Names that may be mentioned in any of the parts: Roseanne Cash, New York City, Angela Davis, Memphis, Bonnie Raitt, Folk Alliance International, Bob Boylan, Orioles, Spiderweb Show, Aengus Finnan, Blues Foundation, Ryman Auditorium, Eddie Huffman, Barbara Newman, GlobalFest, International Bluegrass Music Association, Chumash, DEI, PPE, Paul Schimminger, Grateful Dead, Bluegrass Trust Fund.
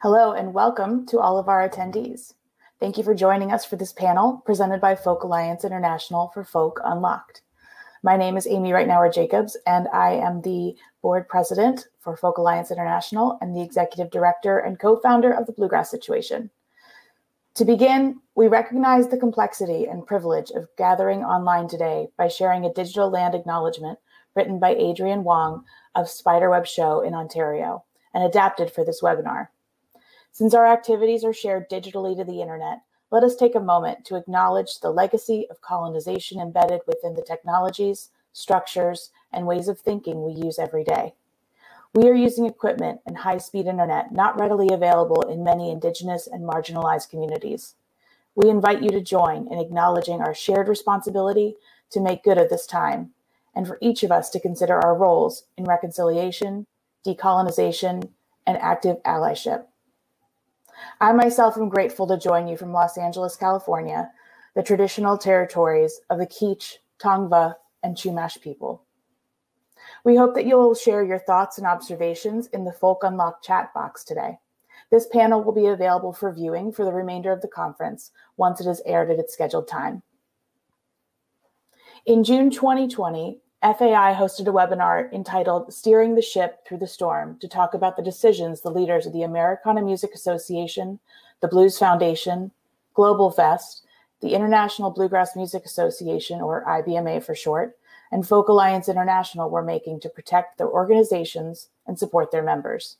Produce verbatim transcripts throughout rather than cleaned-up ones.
Hello and welcome to all of our attendees. Thank you for joining us for this panel presented by Folk Alliance International for Folk Unlocked. My name is Amy Reitnauer Jacobs, and I am the board president for Folk Alliance International and the executive director and co-founder of the Bluegrass Situation. To begin, we recognize the complexity and privilege of gathering online today by sharing a digital land acknowledgement written by Adrian Wong of Spiderweb Show in Ontario and adapted for this webinar. Since our activities are shared digitally to the internet, let us take a moment to acknowledge the legacy of colonization embedded within the technologies, structures, and ways of thinking we use every day. We are using equipment and high-speed internet not readily available in many Indigenous and marginalized communities. We invite you to join in acknowledging our shared responsibility to make good of this time, and for each of us to consider our roles in reconciliation, decolonization, and active allyship. I myself am grateful to join you from Los Angeles, California, the traditional territories of the Keech, Tongva, and Chumash people. We hope that you'll share your thoughts and observations in the Folk Unlocked chat box today. This panel will be available for viewing for the remainder of the conference once it is aired at its scheduled time. In June twenty twenty, F A I hosted a webinar entitled Steering the Ship Through the Storm to talk about the decisions the leaders of the Americana Music Association, the Blues Foundation, GlobalFest, the International Bluegrass Music Association, or I B M A for short, and Folk Alliance International were making to protect their organizations and support their members.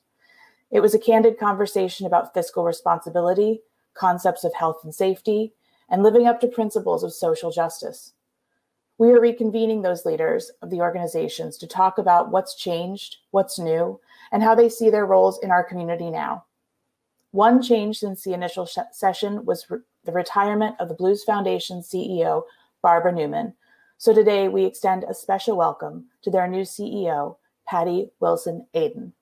It was a candid conversation about fiscal responsibility, concepts of health and safety, and living up to principles of social justice. We are reconvening those leaders of the organizations to talk about what's changed, what's new, and how they see their roles in our community now. One change since the initial session was re the retirement of the Blues Foundation C E O, Barbara Newman. So today we extend a special welcome to their new C E O, Patty Wilson Aden.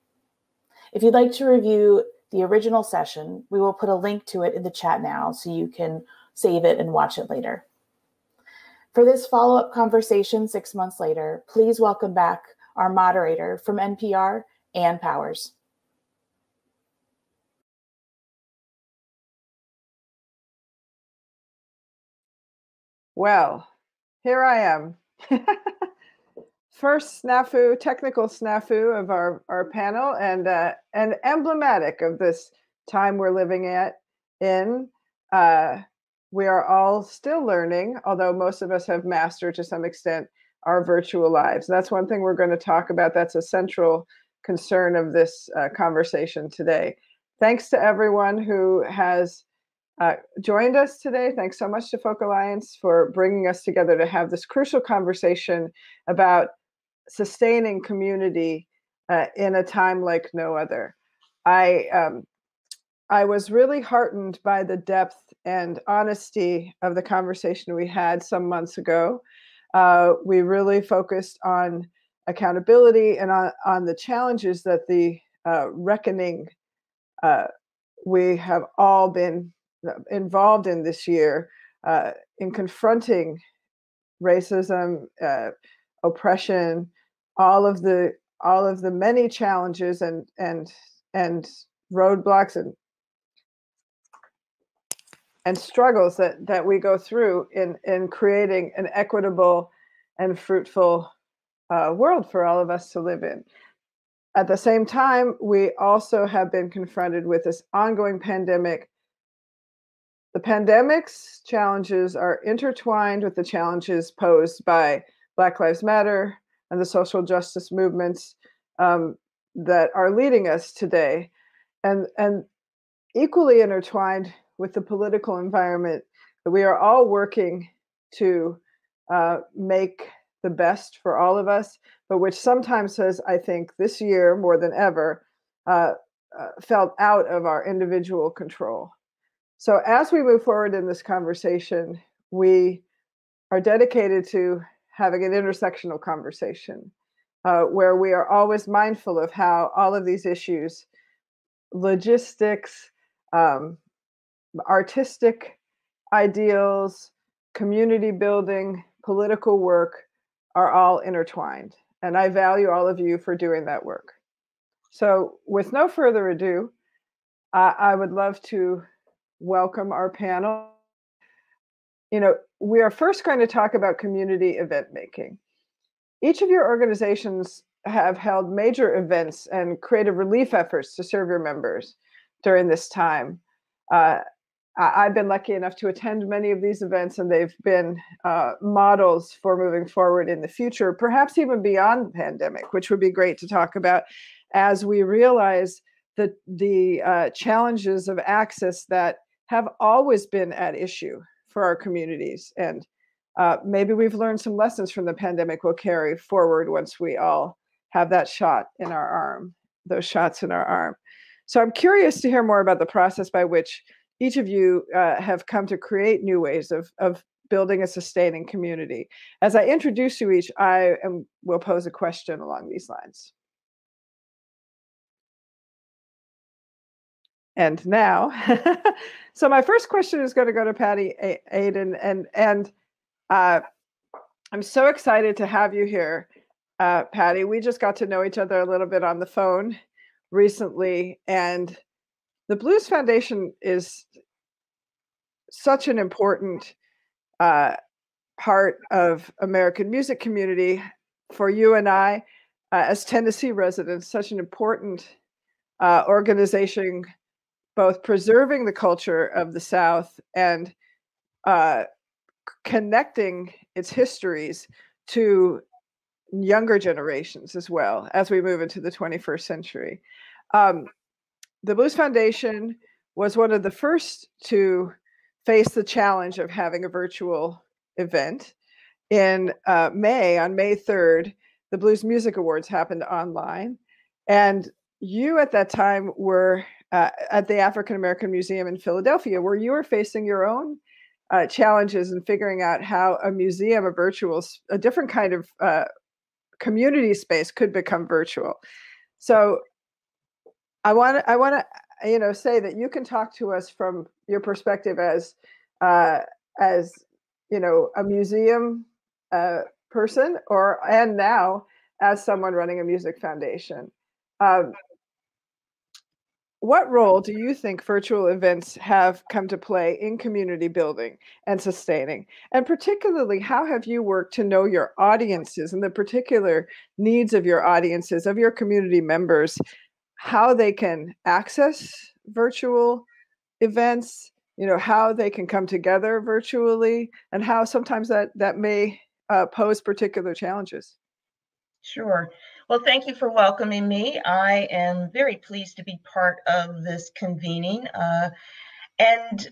If you'd like to review the original session, we will put a link to it in the chat now so you can save it and watch it later. For this follow-up conversation six months later, please welcome back our moderator from N P R, Ann Powers. Well, here I am. First snafu, technical snafu of our, our panel, and, uh, and emblematic of this time we're living at in. Uh, We are all still learning, although most of us have mastered to some extent our virtual lives. And that's one thing we're going to talk about. That's a central concern of this uh, conversation today. Thanks to everyone who has uh, joined us today. Thanks so much to Folk Alliance for bringing us together to have this crucial conversation about sustaining community uh, in a time like no other. I um, I was really heartened by the depth and honesty of the conversation we had some months ago. Uh, we really focused on accountability and on, on the challenges that the uh, reckoning uh, we have all been involved in this year uh, in confronting racism, uh, oppression, all of the all of the many challenges and and and roadblocks and and struggles that, that we go through in, in creating an equitable and fruitful uh, world for all of us to live in. At the same time, we also have been confronted with this ongoing pandemic. The pandemic's challenges are intertwined with the challenges posed by Black Lives Matter and the social justice movements um, that are leading us today, and, and equally intertwined with the political environment that we are all working to uh, make the best for all of us, but which sometimes has, I think, this year more than ever, uh, uh, felt out of our individual control. So as we move forward in this conversation, we are dedicated to having an intersectional conversation uh, where we are always mindful of how all of these issues, logistics, um, artistic ideals, community building, political work are all intertwined. And I value all of you for doing that work. So with no further ado, I, I would love to welcome our panel. You know, we are first going to talk about community event making. Each of your organizations have held major events and creative relief efforts to serve your members during this time. Uh, I've been lucky enough to attend many of these events, and they've been uh, models for moving forward in the future, perhaps even beyond the pandemic, which would be great to talk about as we realize the, the uh, challenges of access that have always been at issue for our communities. And uh, maybe we've learned some lessons from the pandemic we'll carry forward once we all have that shot in our arm, those shots in our arm. So I'm curious to hear more about the process by which each of you uh, have come to create new ways of, of building a sustaining community. As I introduce you each, I am, will pose a question along these lines. And now, so my first question is going to go to Patty Aden, and, and uh, I'm so excited to have you here, uh, Patty. We just got to know each other a little bit on the phone recently, and the Blues Foundation is such an important uh, part of American music community for you and I uh, as Tennessee residents, such an important uh, organization, both preserving the culture of the South and uh, connecting its histories to younger generations as well as we move into the twenty-first century. Um, The Blues Foundation was one of the first to face the challenge of having a virtual event. In uh, May, on May third, the Blues Music Awards happened online. And you at that time were uh, at the African American Museum in Philadelphia, where you were facing your own uh, challenges and figuring out how a museum, a virtual, a different kind of uh, community space could become virtual. So I want to, I want to, you know, say that you can talk to us from your perspective as, uh, as you know, a museum uh, person, or and now as someone running a music foundation. Um, what role do you think virtual events have come to play in community building and sustaining? And particularly, how have you worked to know your audiences and the particular needs of your audiences, of your community members? How they can access virtual events, you know, how they can come together virtually, and how sometimes that, that may uh, pose particular challenges. Sure. Well, thank you for welcoming me. I am very pleased to be part of this convening. Uh, and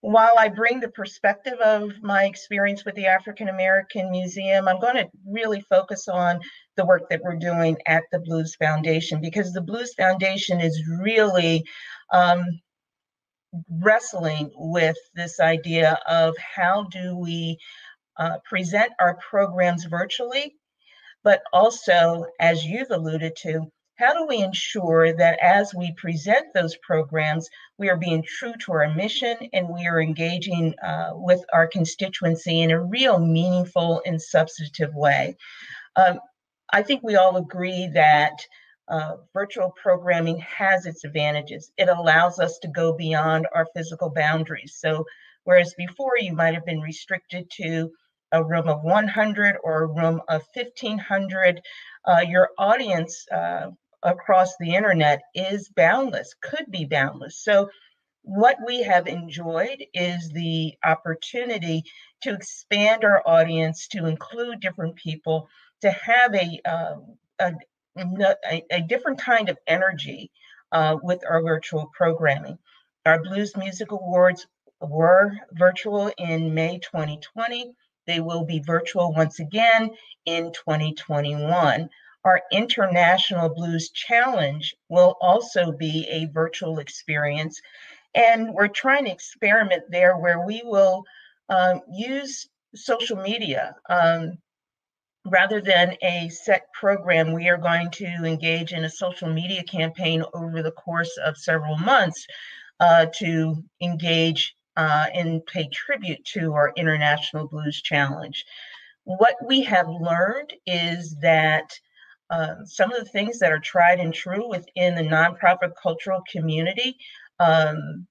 while I bring the perspective of my experience with the African American Museum, I'm going to really focus on the work that we're doing at the Blues Foundation, because the Blues Foundation is really um, wrestling with this idea of how do we uh, present our programs virtually, but also, as you've alluded to, how do we ensure that as we present those programs, we are being true to our mission and we are engaging uh, with our constituency in a real meaningful and substantive way? Um, I think we all agree that uh, virtual programming has its advantages. It allows us to go beyond our physical boundaries. So whereas before you might have been restricted to a room of one hundred or a room of fifteen hundred, uh, your audience uh, across the internet is boundless, could be boundless. So what we have enjoyed is the opportunity to expand our audience, to include different people, to have a, uh, a, a, a different kind of energy uh, with our virtual programming. Our Blues Music Awards were virtual in May twenty twenty. They will be virtual once again in twenty twenty-one. Our International Blues Challenge will also be a virtual experience. And we're trying to experiment there where we will um, use social media. Um, rather than a set program, we are going to engage in a social media campaign over the course of several months uh, to engage uh, and pay tribute to our International Blues Challenge. What we have learned is that uh, some of the things that are tried and true within the nonprofit cultural community um,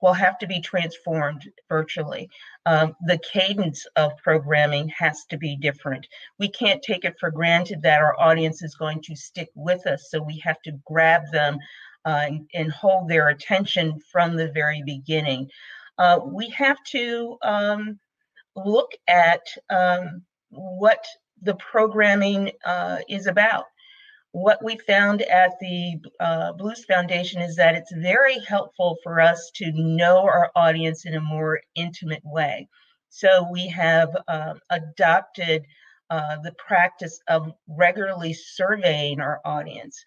will have to be transformed virtually. Um, the cadence of programming has to be different. We can't take it for granted that our audience is going to stick with us, so we have to grab them uh, and, and hold their attention from the very beginning. Uh, we have to um, look at um, what the programming uh, is about. What we found at the uh, Blues Foundation is that it's very helpful for us to know our audience in a more intimate way. So we have uh, adopted uh, the practice of regularly surveying our audience.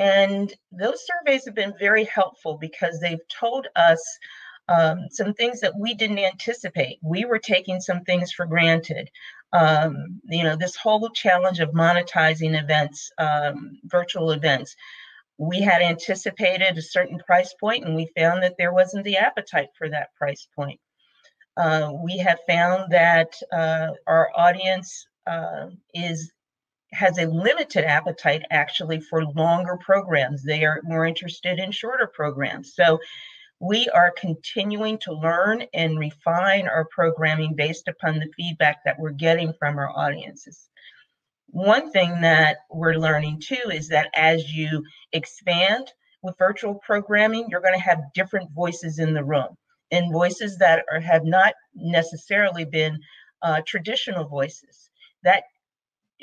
And those surveys have been very helpful because they've told us um, some things that we didn't anticipate. We were taking some things for granted. Um, you know, this whole challenge of monetizing events, um, virtual events. We had anticipated a certain price point, and we found that there wasn't the appetite for that price point. Uh, we have found that uh, our audience uh, is has a limited appetite, actually, for longer programs. They are more interested in shorter programs. So we are continuing to learn and refine our programming based upon the feedback that we're getting from our audiences. One thing that we're learning too is that as you expand with virtual programming, you're going to have different voices in the room, and voices that are, have not necessarily been uh, traditional voices. That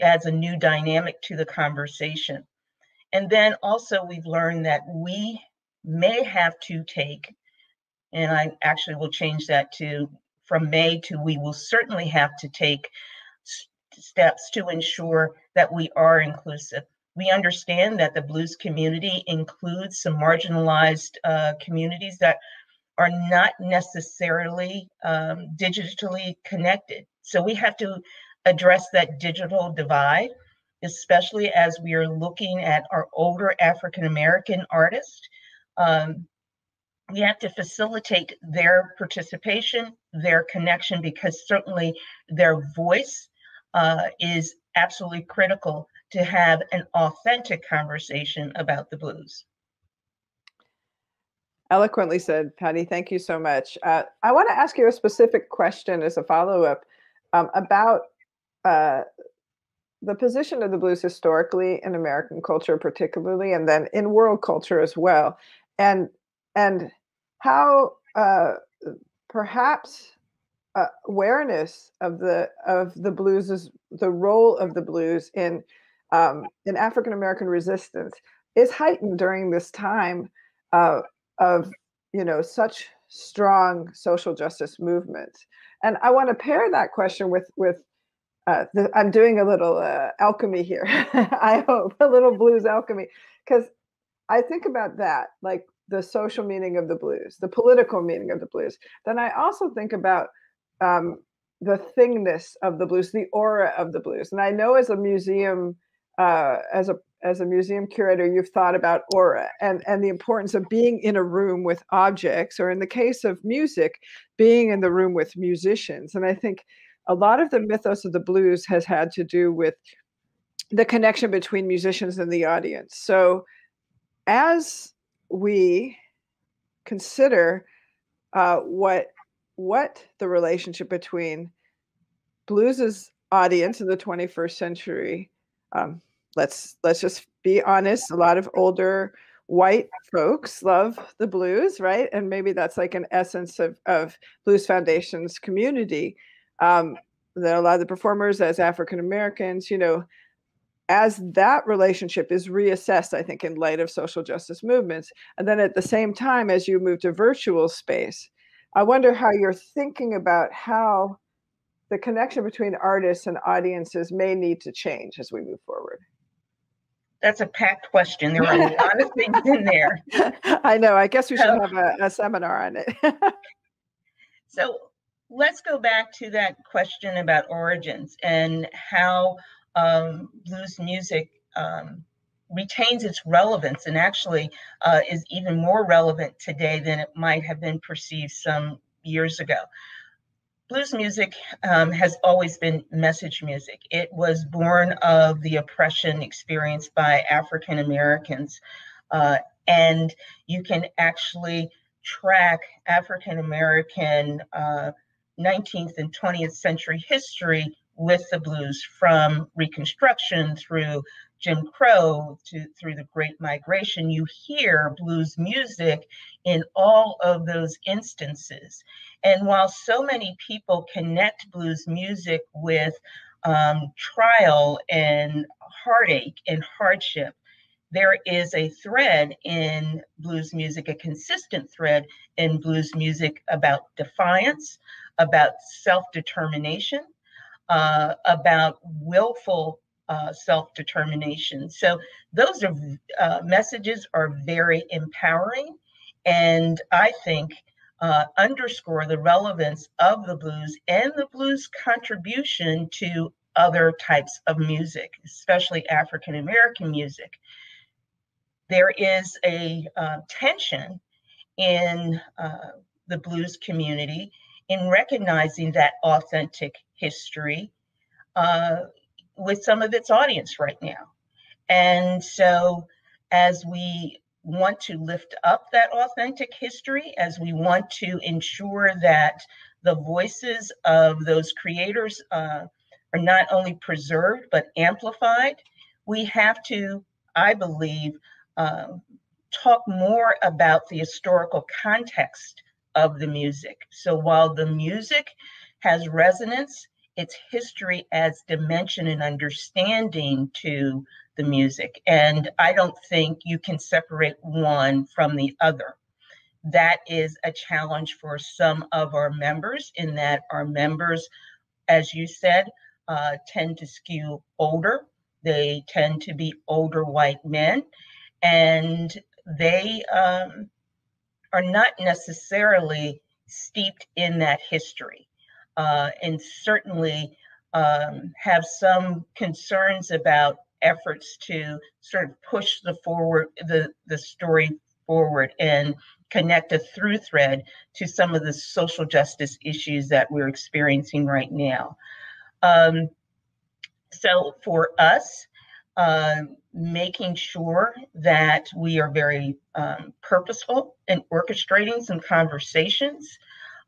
adds a new dynamic to the conversation. And then also we've learned that we may have to take, and I actually will change that to from May to we will certainly have to take steps to ensure that we are inclusive. We understand that the blues community includes some marginalized uh, communities that are not necessarily um, digitally connected. So we have to address that digital divide, especially as we are looking at our older African-American artists. Um, we have to facilitate their participation, their connection, because certainly their voice uh, is absolutely critical to have an authentic conversation about the blues. Eloquently said, Patty. Thank you so much. Uh, I want to ask you a specific question as a follow-up um, about uh, the position of the blues historically in American culture, particularly, and then in world culture as well. And and how uh, perhaps uh, awareness of the of the blues is the role of the blues in um, in African American resistance is heightened during this time uh, of you know such strong social justice movements. And I want to pair that question with with uh, the, I'm doing a little uh, alchemy here. I hope a little blues alchemy, because I think about that, like the social meaning of the blues, the political meaning of the blues. Then I also think about um, the thingness of the blues, the aura of the blues. And I know as a museum, uh, as a as a museum curator, you've thought about aura and, and the importance of being in a room with objects, or in the case of music, being in the room with musicians. And I think a lot of the mythos of the blues has had to do with the connection between musicians and the audience. So as we consider uh, what what the relationship between blues's audience in the twenty-first century, um, let's let's just be honest. A lot of older white folks love the blues, right? And maybe that's like an essence of of Blues Foundation's community. Um, that a lot of the performers as African Americans, you know. As that relationship is reassessed, I think, in light of social justice movements, and then at the same time, as you move to virtual space, I wonder how you're thinking about how the connection between artists and audiences may need to change as we move forward. That's a packed question. There are a lot of things in there. I know. I guess we should have a, a seminar on it. So let's go back to that question about origins and how Um, blues music um, retains its relevance, and actually uh, is even more relevant today than it might have been perceived some years ago. Blues music um, has always been message music. It was born of the oppression experienced by African Americans uh, and you can actually track African American uh, nineteenth and twentieth century history with the blues, from Reconstruction through Jim Crow to through the Great Migration. You hear blues music in all of those instances. And while so many people connect blues music with um, trial and heartache and hardship, there is a thread in blues music, a consistent thread in blues music about defiance, about self-determination, uh, about willful uh, self-determination. So those are, uh, messages are very empowering, and I think uh, underscore the relevance of the blues and the blues contribution to other types of music, especially African-American music. There is a uh, tension in uh, the blues community in recognizing that authentic history uh, with some of its audience right now. And so as we want to lift up that authentic history, as we want to ensure that the voices of those creators uh, are not only preserved but amplified, we have to, I believe, Um, talk more about the historical context of the music. So while the music has resonance, its history adds dimension and understanding to the music. And I don't think you can separate one from the other. That is a challenge for some of our members, in that our members, as you said, uh, tend to skew older. They tend to be older white men. And they um, are not necessarily steeped in that history, uh, and certainly um, have some concerns about efforts to sort of push the forward the, the story forward and connect a through thread to some of the social justice issues that we're experiencing right now. Um, so for us, Uh, making sure that we are very um, purposeful in orchestrating some conversations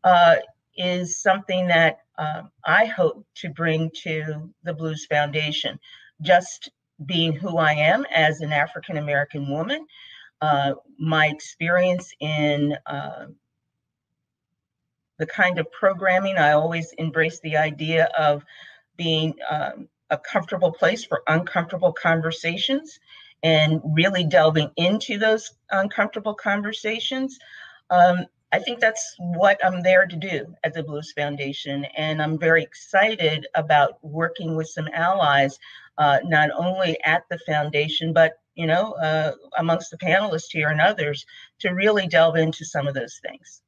uh, is something that um, I hope to bring to the Blues Foundation. Just being who I am as an African-American woman, uh, my experience in uh, the kind of programming, I always embrace the idea of being um, a comfortable place for uncomfortable conversations, and really delving into those uncomfortable conversations. Um, I think that's what I'm there to do at the Blues Foundation. And I'm very excited about working with some allies, uh, not only at the foundation, but, you know, uh, amongst the panelists here and others, to really delve into some of those things.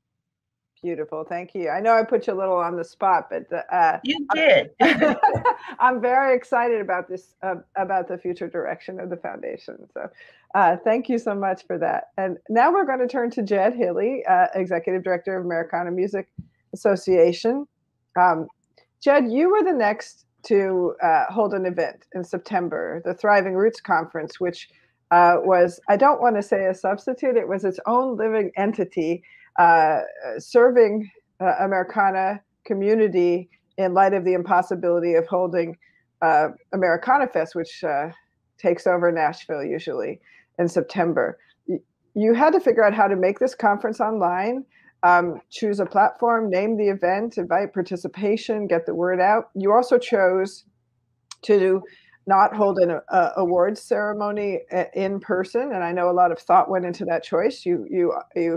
Beautiful. Thank you. I know I put you a little on the spot, but uh, you did. I'm very excited about this, uh, about the future direction of the foundation. So uh, thank you so much for that. And now we're going to turn to Jed Hilly, uh, Executive Director of Americana Music Association. Um, Jed, you were the next to uh, hold an event in September, the Thriving Roots Conference, which uh, was, I don't want to say a substitute, it was its own living entity, Uh, serving uh, Americana community in light of the impossibility of holding uh, AmericanaFest, which uh, takes over Nashville usually in September. You had to figure out how to make this conference online, um, choose a platform, name the event, invite participation, get the word out. You also chose to not hold an uh, awards ceremony in person, and I know a lot of thought went into that choice. You, you, you.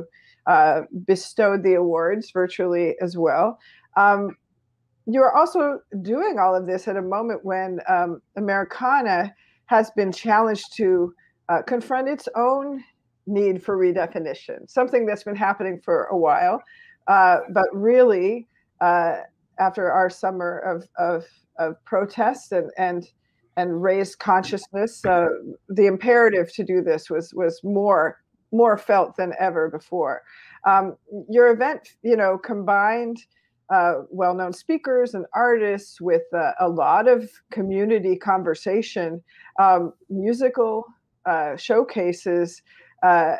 Uh, bestowed the awards virtually as well. Um, you're also doing all of this at a moment when um, Americana has been challenged to uh, confront its own need for redefinition, something that's been happening for a while, uh, but really uh, after our summer of, of, of protests and, and, and raised consciousness, uh, the imperative to do this was, was more more felt than ever before. Um, your event, you know, combined uh, well-known speakers and artists with uh, a lot of community conversation, um, musical uh, showcases, uh,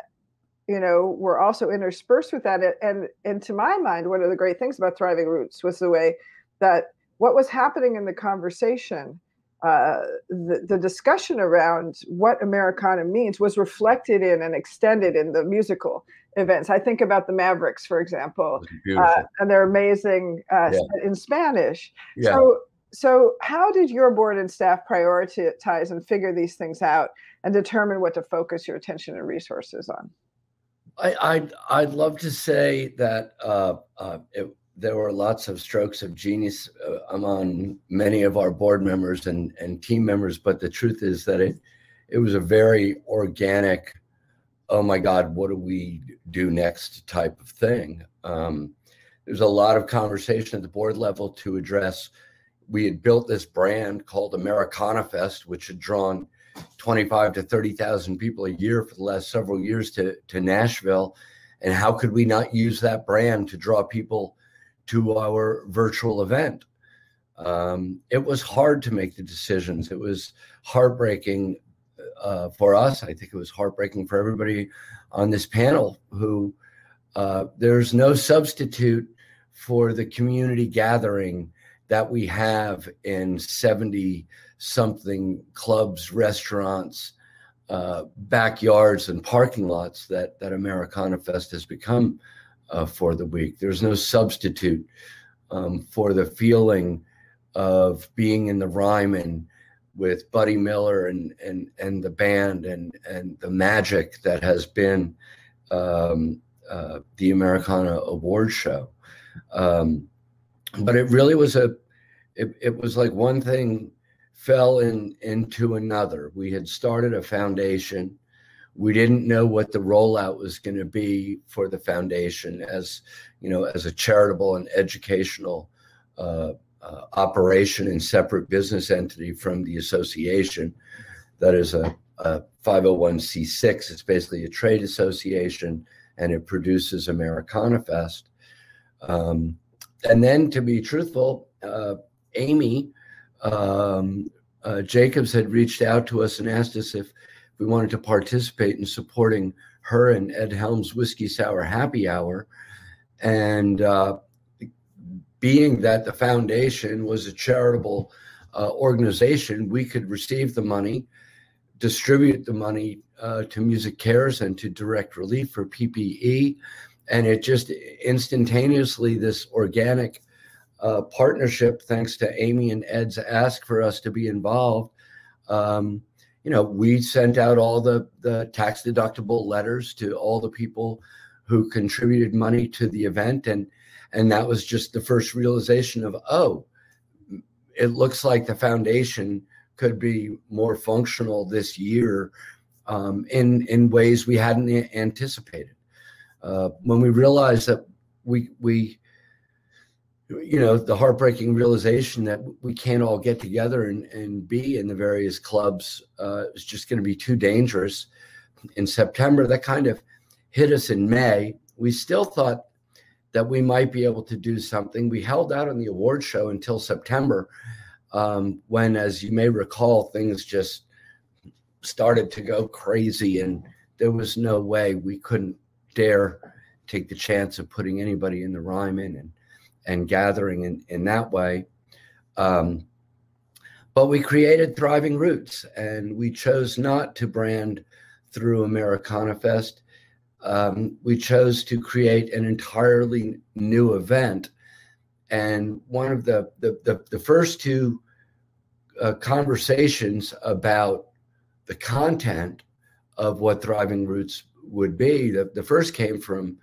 you know, were also interspersed with that. And, and to my mind, one of the great things about Thriving Roots was the way that what was happening in the conversation, uh, the, the discussion around what Americana means was reflected in and extended in the musical events. I think about the Mavericks, for example, uh, and they're amazing uh, yeah. in Spanish. Yeah. So, so how did your board and staff prioritize and figure these things out and determine what to focus your attention and resources on? I, I'd, I'd love to say that uh, uh, it, there were lots of strokes of genius uh, among many of our board members and, and team members, but the truth is that it, it was a very organic, oh my God, what do we do next type of thing. Um, there's a lot of conversation at the board level to address. We had built this brand called AmericanaFest, which had drawn twenty-five to thirty thousand people a year for the last several years to, to Nashville. And how could we not use that brand to draw people to our virtual event? Um, it was hard to make the decisions. It was heartbreaking uh, for us. I think it was heartbreaking for everybody on this panel who uh, there's no substitute for the community gathering that we have in seventy something clubs, restaurants, uh, backyards, and parking lots that, that Americana Fest has become uh, for the week. There's no substitute um, for the feeling of being in the Ryman with Buddy Miller and, and, and the band and, and the magic that has been um, uh, the Americana Award Show. Um, But it really was a, it, it was like one thing fell in into another. We had started a foundation. We didn't know what the rollout was going to be for the foundation as, you know, as a charitable and educational uh, uh, operation and separate business entity from the association. That is a, a five oh one c six. It's basically a trade association, and it produces AmericanaFest. Um, And then, to be truthful, uh, Amy um, uh, Jacobs had reached out to us and asked us if we wanted to participate in supporting her and Ed Helms' Whiskey Sour Happy Hour. And uh, being that the foundation was a charitable uh, organization, we could receive the money, distribute the money uh, to Music Cares and to Direct Relief for P P E. And it just instantaneously, this organic uh, partnership, thanks to Amy and Ed's ask for us to be involved, um, you know, we sent out all the, the tax-deductible letters to all the people who contributed money to the event. And, and that was just the first realization of, oh, it looks like the foundation could be more functional this year um, in, in ways we hadn't anticipated. Uh, when we realized that we, we, you know, the heartbreaking realization that we can't all get together and, and be in the various clubs uh, is just going to be too dangerous in September, that kind of hit us in May. We still thought that we might be able to do something. We held out on the award show until September um, when, as you may recall, things just started to go crazy and there was no way we couldn't dare take the chance of putting anybody in the Ryman and and gathering in, in that way. Um, but we created Thriving Roots, and we chose not to brand through AmericanaFest. Um, we chose to create an entirely new event. And one of the, the, the, the first two uh, conversations about the content of what Thriving Roots would be, the, the first came from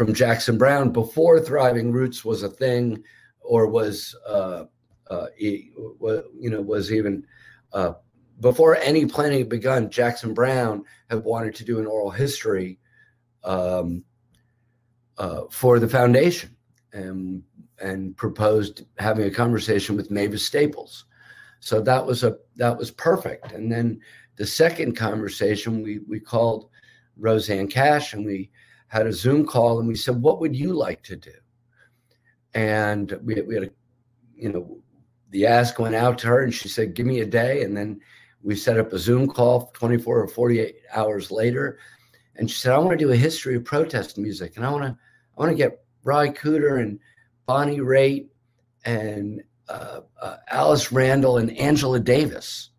from Jackson Brown before Thriving Roots was a thing, or was uh, uh, you know was even uh, before any planning had begun. Jackson Brown had wanted to do an oral history um, uh, for the foundation, and and proposed having a conversation with Mavis Staples. So that was a that was perfect. And then the second conversation, we we called Roseanne Cash, and we had a Zoom call, and we said, what would you like to do? And we, we had, a, you know, the ask went out to her, and she said, give me a day. And then we set up a Zoom call twenty-four or forty-eight hours later. and she said, I want to do a history of protest music, and I want to I want to get Ry Cooder and Bonnie Raitt and uh, uh, Alice Randall and Angela Davis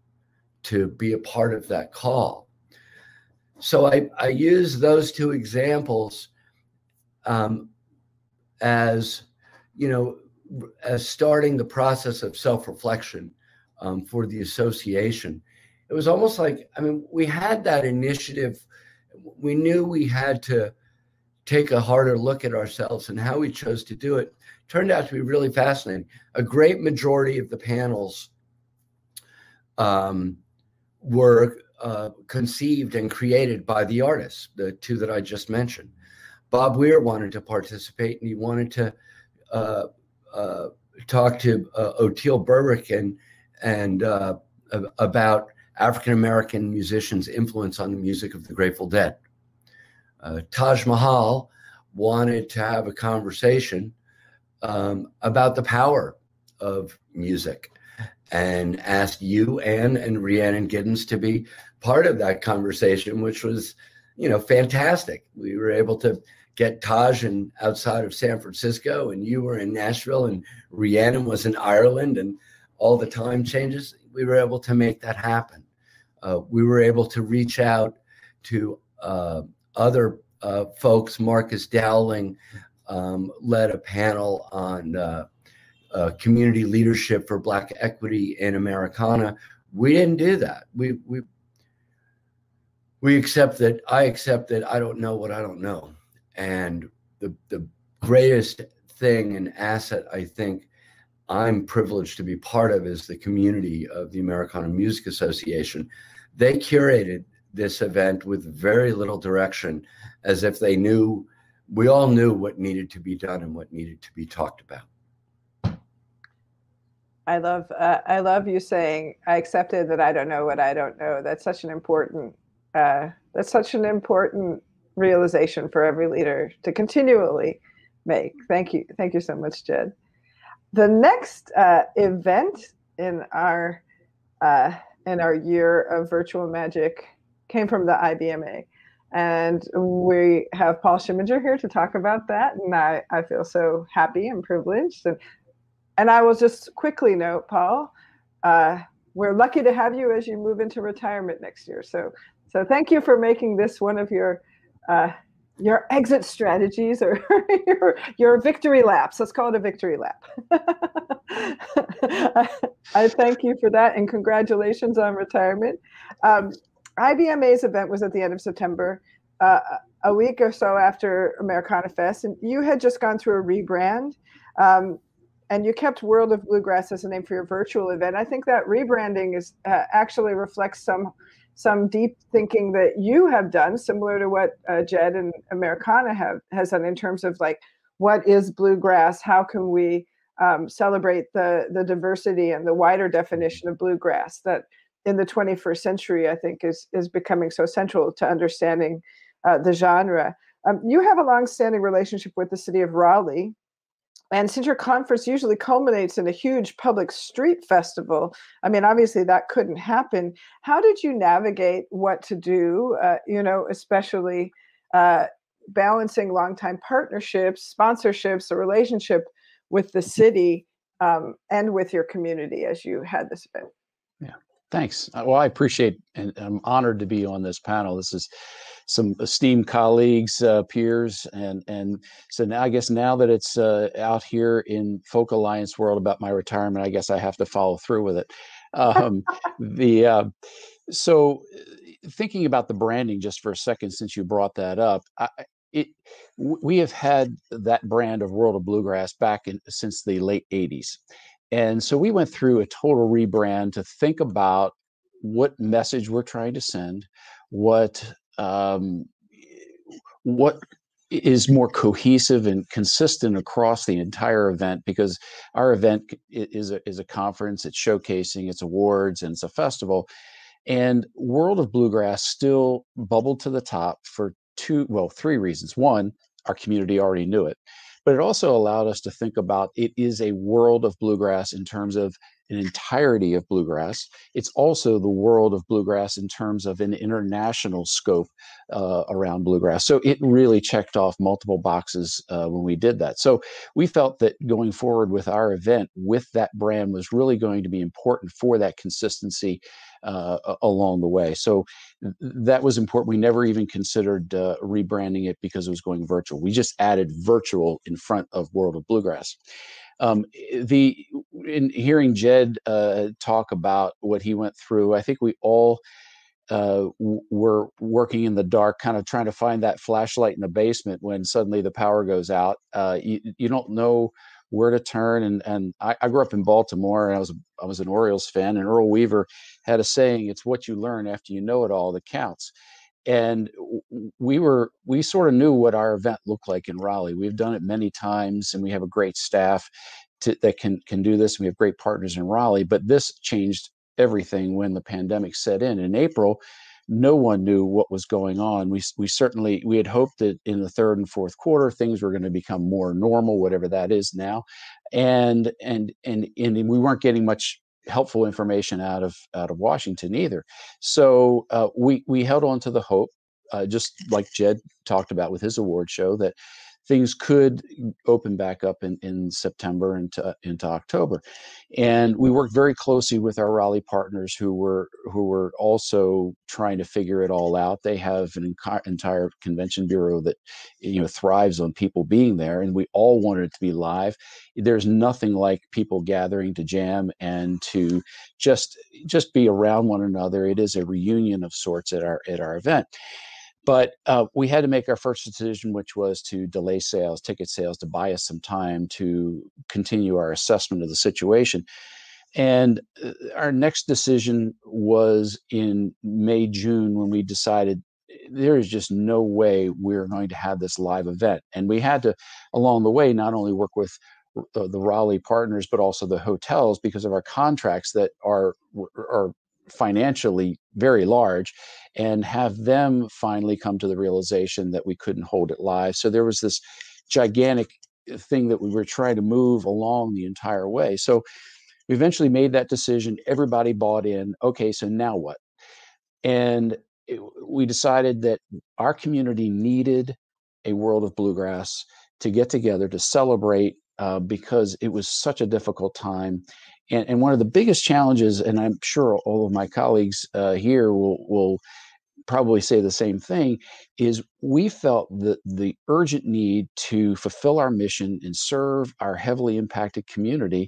to be a part of that call. So I, I use those two examples um, as, you know, as starting the process of self-reflection um, for the association. It was almost like, I mean, we had that initiative. We knew we had to take a harder look at ourselves, and how we chose to do it turned out to be really fascinating. A great majority of the panels um, were uh, conceived and created by the artists, the two that I just mentioned. Bob Weir wanted to participate, and he wanted to uh, uh, talk to uh, Otile Berwick and, and uh, about African-American musicians' influence on the music of the Grateful Dead. Uh, Taj Mahal wanted to have a conversation um, about the power of music, and asked you, Ann, and Rhiannon Giddens to be part of that conversation, which was, you know, fantastic. We were able to get Taj in, outside of San Francisco, and you were in Nashville, and Rhiannon was in Ireland, and all the time changes. We were able to make that happen. Uh, we were able to reach out to uh, other uh, folks. Marcus Dowling um, led a panel on uh, uh, community leadership for Black equity in Americana. We didn't do that. We we we accept that. I accept that I don't know what I don't know. And the the greatest thing and asset I think I'm privileged to be part of is the community of the Americana Music Association. They curated this event with very little direction, as if they knew, we all knew what needed to be done and what needed to be talked about. I love, uh, I love you saying, I accepted that I don't know what I don't know. That's such an important, uh, that's such an important realization for every leader to continually make. Thank you. Thank you so much, Jed. The next uh, event in our, uh, in our year of virtual magic came from the I B M A. And we have Paul Schimminger here to talk about that. And I, I feel so happy and privileged. And, and I will just quickly note, Paul, uh, we're lucky to have you as you move into retirement next year. So, so thank you for making this one of your, uh, your exit strategies, or your, your victory laps. Let's call it a victory lap. I, I thank you for that, and congratulations on retirement. Um, I B M A's event was at the end of September, uh, a week or so after Americana Fest, and you had just gone through a rebrand, um, and you kept World of Bluegrass as a name for your virtual event. I think that rebranding is uh, actually reflects some some deep thinking that you have done, similar to what uh, Jed and Americana have has done in terms of like, what is bluegrass? How can we um, celebrate the the diversity and the wider definition of bluegrass that in the twenty-first century, I think, is is becoming so central to understanding uh, the genre. Um, you have a long-standing relationship with the city of Raleigh, and since your conference usually culminates in a huge public street festival, I mean, obviously that couldn't happen. How did you navigate what to do, uh, you know, especially uh, balancing longtime partnerships, sponsorships, a relationship with the city um, and with your community as you had this event? Yeah. Thanks. Well, I appreciate, and I'm honored to be on this panel. This is some esteemed colleagues, uh, peers, and and so now I guess now that it's uh, out here in Folk Alliance world about my retirement, I guess I have to follow through with it. Um, the uh, so thinking about the branding just for a second, since you brought that up, I, it we have had that brand of World of Bluegrass back in since the late eighties. And so we went through a total rebrand to think about what message we're trying to send, what um, what is more cohesive and consistent across the entire event, because our event is a, is a conference, it's showcasing, it's awards, and it's a festival. And World of Bluegrass still bubbled to the top for two, well, three reasons. One, our community already knew it. But it also allowed us to think about it is a world of bluegrass in terms of an entirety of bluegrass. It's also the world of bluegrass in terms of an international scope uh, around bluegrass. So it really checked off multiple boxes uh, when we did that. So we felt that going forward with our event with that brand was really going to be important for that consistency uh, along the way. So that was important. We never even considered uh, rebranding it because it was going virtual. We just added virtual in front of World of Bluegrass. Um, the in hearing Jed uh, talk about what he went through, I think we all uh, w were working in the dark, kind of trying to find that flashlight in the basement when suddenly the power goes out. Uh, you, you don't know where to turn. And, and I, I grew up in Baltimore, and I was, I was an Orioles fan, and Earl Weaver had a saying, it's what you learn after you know it all that counts. And we were, we sort of knew what our event looked like in Raleigh. We've done it many times, and we have a great staff to, that can can do this. And we have great partners in Raleigh, but this changed everything when the pandemic set in in April. No one knew what was going on. We, we certainly, we had hoped that in the third and fourth quarter, things were going to become more normal, whatever that is now. And, and, and, and we weren't getting much helpful information out of out of Washington either. So uh, we we held on to the hope, uh, just like Jed talked about with his award show, that things could open back up in, in September into into October. And we worked very closely with our Raleigh partners who were who were also trying to figure it all out. They have an entire convention bureau that, you know, thrives on people being there, and we all wanted it to be live. There's nothing like people gathering to jam and to just just be around one another. It is a reunion of sorts at our at our event. But uh, we had to make our first decision, which was to delay sales, ticket sales, to buy us some time to continue our assessment of the situation. And our next decision was in May, June, when we decided there is just no way we're going to have this live event. And we had to, along the way, not only work with the, the Raleigh partners, but also the hotels, because of our contracts that are are. financially very large, and have them finally come to the realization that we couldn't hold it live. So there was this gigantic thing that we were trying to move along the entire way. So we eventually made that decision. Everybody bought in. Okay, so now what? And it, we decided that our community needed a World of Bluegrass to get together to celebrate, uh, because it was such a difficult time. And, and one of the biggest challenges, and I'm sure all of my colleagues uh, here will, will probably say the same thing, is we felt the, the urgent need to fulfill our mission and serve our heavily impacted community.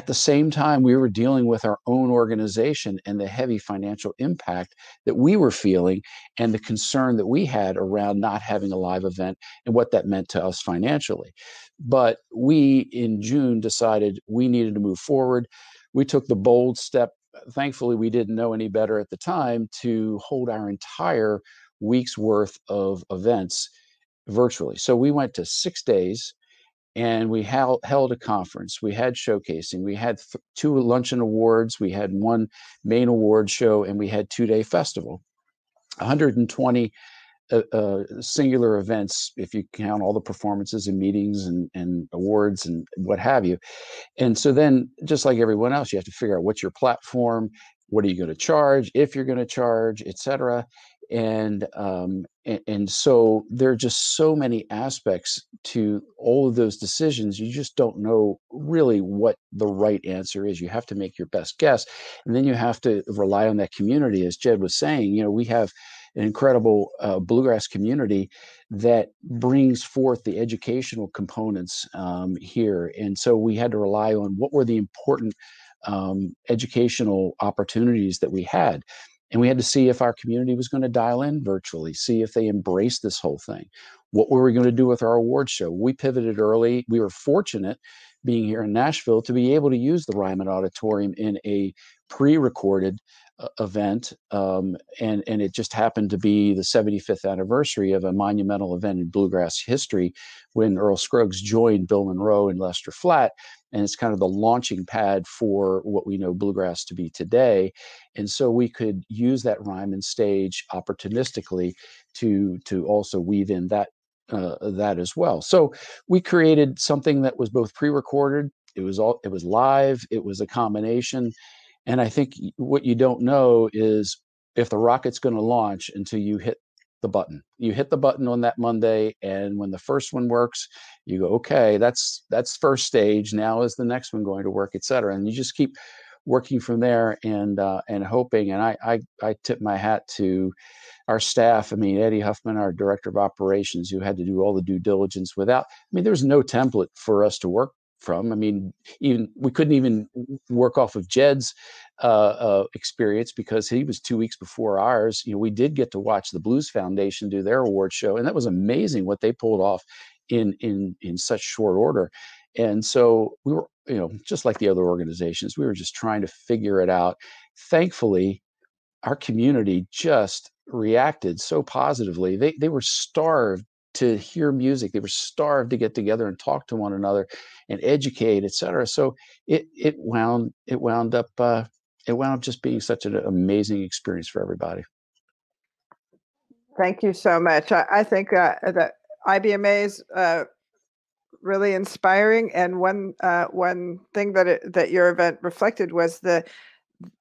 At the same time, we were dealing with our own organization and the heavy financial impact that we were feeling, and the concern that we had around not having a live event and what that meant to us financially. But we, in June, decided we needed to move forward. We took the bold step. Thankfully, we didn't know any better at the time, to hold our entire week's worth of events virtually. So we went to six days. And we held a conference, we had showcasing, we had th two luncheon awards, we had one main award show, and we had two-day festival. one hundred twenty uh, uh, singular events, if you count all the performances and meetings and, and awards and what have you. And so then, just like everyone else, you have to figure out what's your platform, what are you going to charge, if you're going to charge, et cetera. And, um, and and so there are just so many aspects to all of those decisions. You just don't know really what the right answer is. You have to make your best guess, and then you have to rely on that community. As Jed was saying, you know, we have an incredible uh, bluegrass community that brings forth the educational components um, here, and so we had to rely on what were the important um, educational opportunities that we had. And we had to see if our community was going to dial in virtually, see if they embraced this whole thing. What were we going to do with our award show? We pivoted early. We were fortunate, being here in Nashville, to be able to use the Ryman Auditorium in a pre-recorded uh, event. Um, and, and it just happened to be the seventy-fifth anniversary of a monumental event in bluegrass history, when Earl Scruggs joined Bill Monroe in Lester Flat. And it's kind of the launching pad for what we know bluegrass to be today. And so we could use that Ryman stage opportunistically to, to also weave in that, uh, that as well. So we created something that was both pre-recorded It was all, it was live. It was a combination. And I think what you don't know is if the rocket's going to launch until you hit the button. You hit the button on that Monday, and when the first one works, you go, okay, that's that's first stage. Now is the next one going to work, et cetera. And you just keep working from there and uh, and hoping. And I, I I tip my hat to our staff. I mean, Eddie Huffman, our director of operations, who had to do all the due diligence without, I mean, there was no template for us to work from. I mean, even we couldn't even work off of Jed's uh, uh, experience because he was two weeks before ours. You know, we did get to watch the Blues Foundation do their award show, and that was amazing what they pulled off in in in such short order. And so we were, you know, just like the other organizations, we were just trying to figure it out. Thankfully, our community just reacted so positively. They they were starved to hear music. They were starved to get together and talk to one another and educate, et cetera. So it it wound it wound up uh, it wound up just being such an amazing experience for everybody. Thank you so much. I, I think uh, that I B M A's uh, really inspiring, and one uh, one thing that it, that your event reflected was the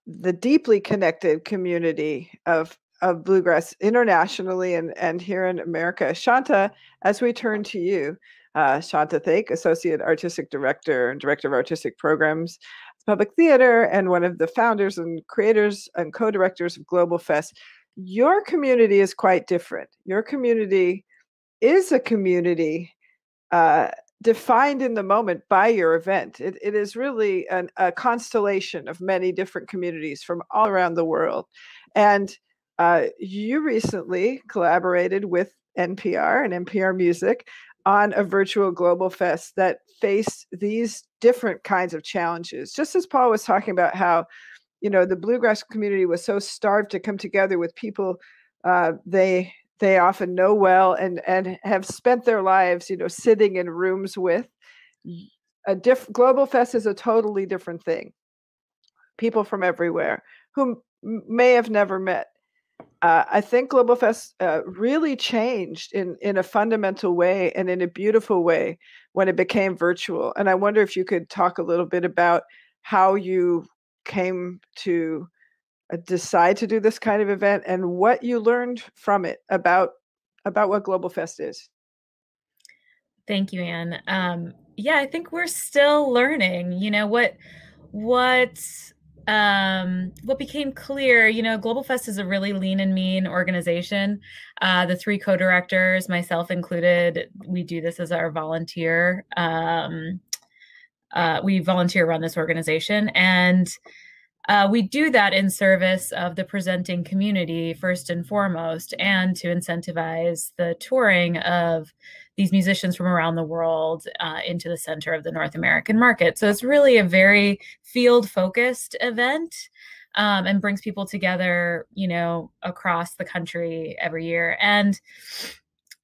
the deeply connected community of. of bluegrass internationally and, and here in America. Shanta, as we turn to you, uh, Shanta Thake, Associate Artistic Director and Director of Artistic Programs at the Public Theater and one of the founders and creators and co-directors of GlobalFest. Your community is quite different. Your community is a community uh, defined in the moment by your event. It, it is really an, a constellation of many different communities from all around the world. And Uh, you recently collaborated with N P R and N P R Music on a virtual global fest that faced these different kinds of challenges. Just as Paul was talking about how, you know, the bluegrass community was so starved to come together with people uh, they they often know well and and have spent their lives, you know, sitting in rooms with. A diff- global fest is a totally different thing. People from everywhere who may have never met. Uh, I think GlobalFest uh, really changed in, in a fundamental way and in a beautiful way when it became virtual. And I wonder if you could talk a little bit about how you came to decide to do this kind of event and what you learned from it about, about what GlobalFest is. Thank you, Anne. Um, yeah, I think we're still learning, you know, what, what, Um, what became clear, you know, GlobalFest is a really lean and mean organization. Uh, the three co-directors, myself included, we do this as our volunteer. Um, uh, we volunteer run this organization, and uh, we do that in service of the presenting community first and foremost, and to incentivize the touring of these musicians from around the world uh, into the center of the North American market. So it's really a very field-focused event um, and brings people together, you know, across the country every year. And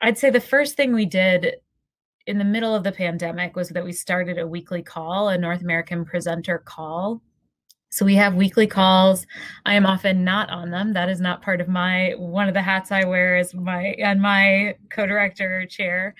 I'd say the first thing we did in the middle of the pandemic was that we started a weekly call, a North American presenter call. So we have weekly calls. I am often not on them. That is not part of my, one of the hats I wear is my, and my co-director chair,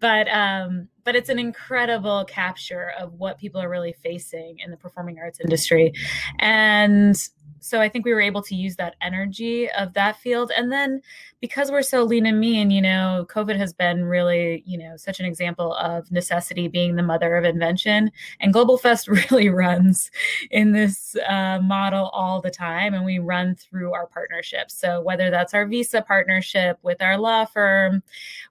but, um, but it's an incredible capture of what people are really facing in the performing arts industry. And so I think we were able to use that energy of that field. And then because we're so lean and mean, you know, COVID has been really, you know, such an example of necessity being the mother of invention. And GlobalFest really runs in this uh, model all the time. And we run through our partnerships. So whether that's our Visa partnership with our law firm,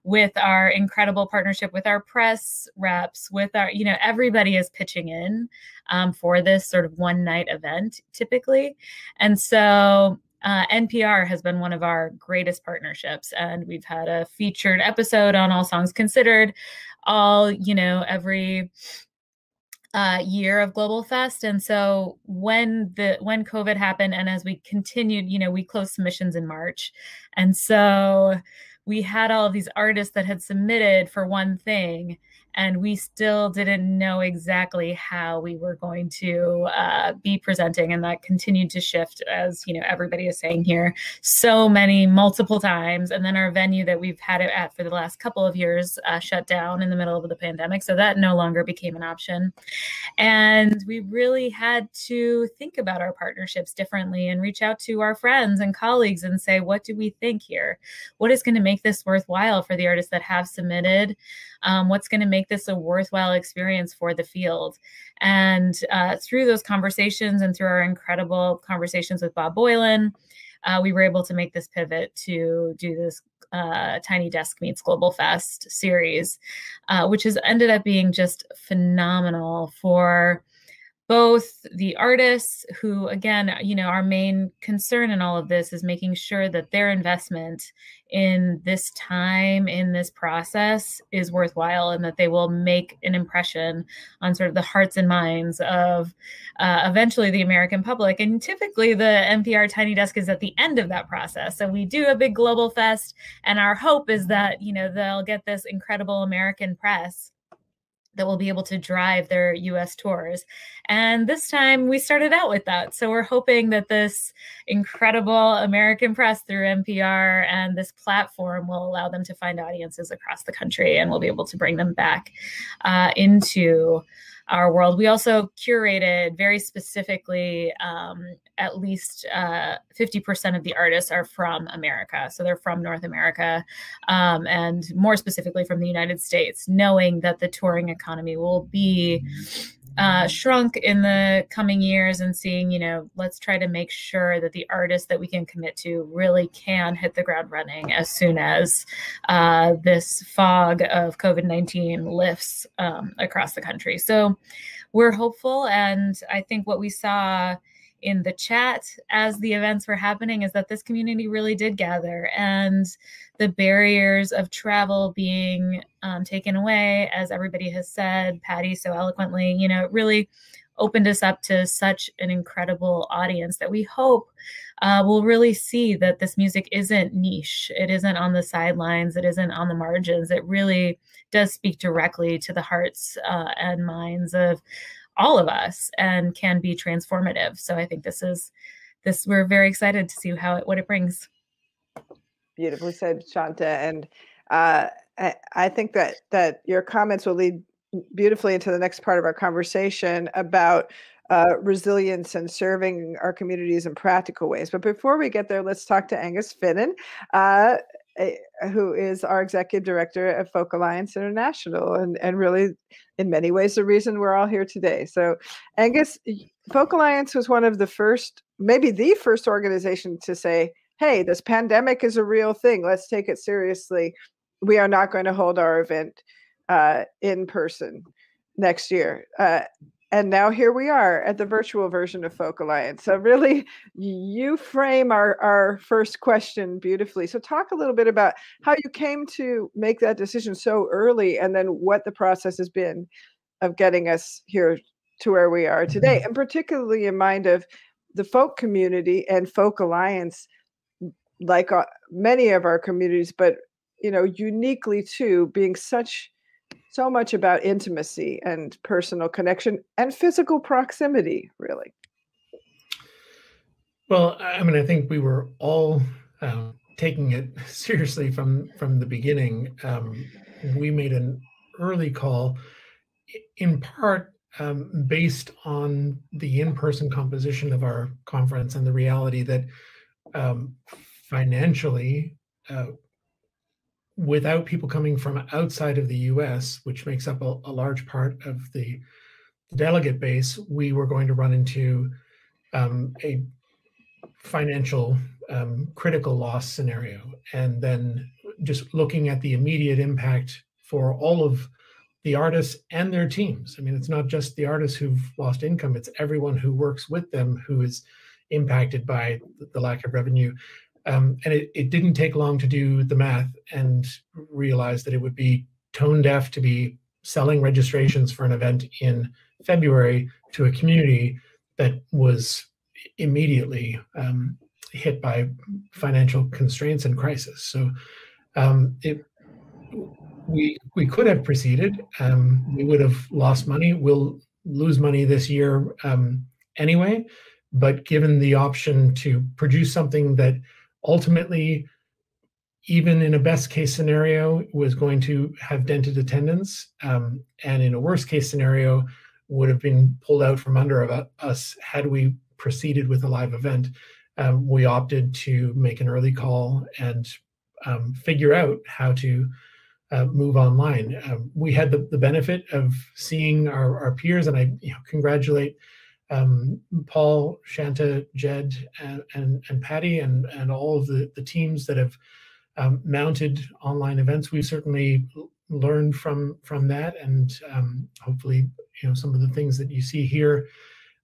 with our incredible partnership with our press reps, with our, you know, everybody is pitching in um, for this sort of one night event typically. And so uh, N P R has been one of our greatest partnerships, and we've had a featured episode on All Songs Considered, all, you know, every uh, year of GlobalFest. And so when the when COVID happened, and as we continued, you know, we closed submissions in March, and so we had all of these artists that had submitted for one thing. and we still didn't know exactly how we were going to uh, be presenting, and that continued to shift, as you know, everybody is saying here, so many multiple times. And then our venue that we've had it at for the last couple of years uh, shut down in the middle of the pandemic, so that no longer became an option. And we really had to think about our partnerships differently and reach out to our friends and colleagues and say, what do we think here? What is going to make this worthwhile for the artists that have submitted? Um, what's going to make this a worthwhile experience for the field? And uh, through those conversations and through our incredible conversations with Bob Boylan, uh, we were able to make this pivot to do this uh, Tiny Desk Meets GlobalFest series, uh, which has ended up being just phenomenal for both the artists who, again, you know, our main concern in all of this is making sure that their investment in this time, in this process, is worthwhile, and that they will make an impression on sort of the hearts and minds of uh, eventually the American public. And typically the N P R Tiny Desk is at the end of that process. So we do a big Global Fest, and our hope is that, you know, they'll get this incredible American press that will be able to drive their U S tours. And this time we started out with that. So we're hoping that this incredible American press through N P R and this platform will allow them to find audiences across the country, and we'll be able to bring them back uh, into our world. We also curated very specifically, um, at least uh, fifty percent of the artists are from America. So they're from North America, um, and more specifically from the United States, knowing that the touring economy will be uh, shrunk in the coming years, and seeing, you know, let's try to make sure that the artists that we can commit to really can hit the ground running as soon as uh, this fog of COVID nineteen lifts um, across the country. So we're hopeful. And I think what we saw in the chat as the events were happening is that this community really did gather, and the barriers of travel being um, taken away, as everybody has said, Patty so eloquently, you know, it really opened us up to such an incredible audience that we hope uh, will really see that this music isn't niche. It isn't on the sidelines. It isn't on the margins. It really does speak directly to the hearts uh, and minds of all of us, and can be transformative. So I think this is this we're very excited to see how it what it brings. Beautifully said, Shanta. And uh, I, I think that that your comments will lead beautifully into the next part of our conversation about uh, resilience and serving our communities in practical ways. But before we get there, let's talk to Aengus Finnan, uh, who is our executive director at Folk Alliance International, and, and really, in many ways, the reason we're all here today. So Aengus, Folk Alliance was one of the first, maybe the first organization to say, hey, this pandemic is a real thing. Let's take it seriously. We are not going to hold our event uh, in person next year. Uh, and now here we are at the virtual version of Folk Alliance. So really, you frame our, our first question beautifully. So talk a little bit about how you came to make that decision so early, and then what the process has been of getting us here to where we are today, and particularly in mind of the folk community and Folk Alliance, like uh, many of our communities, but you know, uniquely too, being such so much about intimacy and personal connection and physical proximity, really. Well, I mean, I think we were all um, taking it seriously from, from the beginning. Um, we made an early call, in part um, based on the in-person composition of our conference and the reality that um, financially, uh, without people coming from outside of the U S, which makes up a, a large part of the, the delegate base, we were going to run into um, a financial um, critical loss scenario. And then just looking at the immediate impact for all of the artists and their teams. I mean, it's not just the artists who've lost income, it's everyone who works with them who is impacted by the lack of revenue. Um, and it, it didn't take long to do the math and realize that it would be tone deaf to be selling registrations for an event in February to a community that was immediately um, hit by financial constraints and crisis. So um, it, we we could have proceeded. Um, we would have lost money. We'll lose money this year um, anyway. But given the option to produce something that ultimately, even in a best case scenario, was going to have dented attendance, um, and in a worst case scenario would have been pulled out from under us had we proceeded with a live event, um, we opted to make an early call and um, figure out how to uh, move online. Uh, we had the, the benefit of seeing our, our peers, and I you know, congratulate Um, Paul, Shanta, Jed, and, and, and Patty, and, and all of the, the teams that have um, mounted online events. We've certainly learned from, from that, and um, hopefully, you know, some of the things that you see here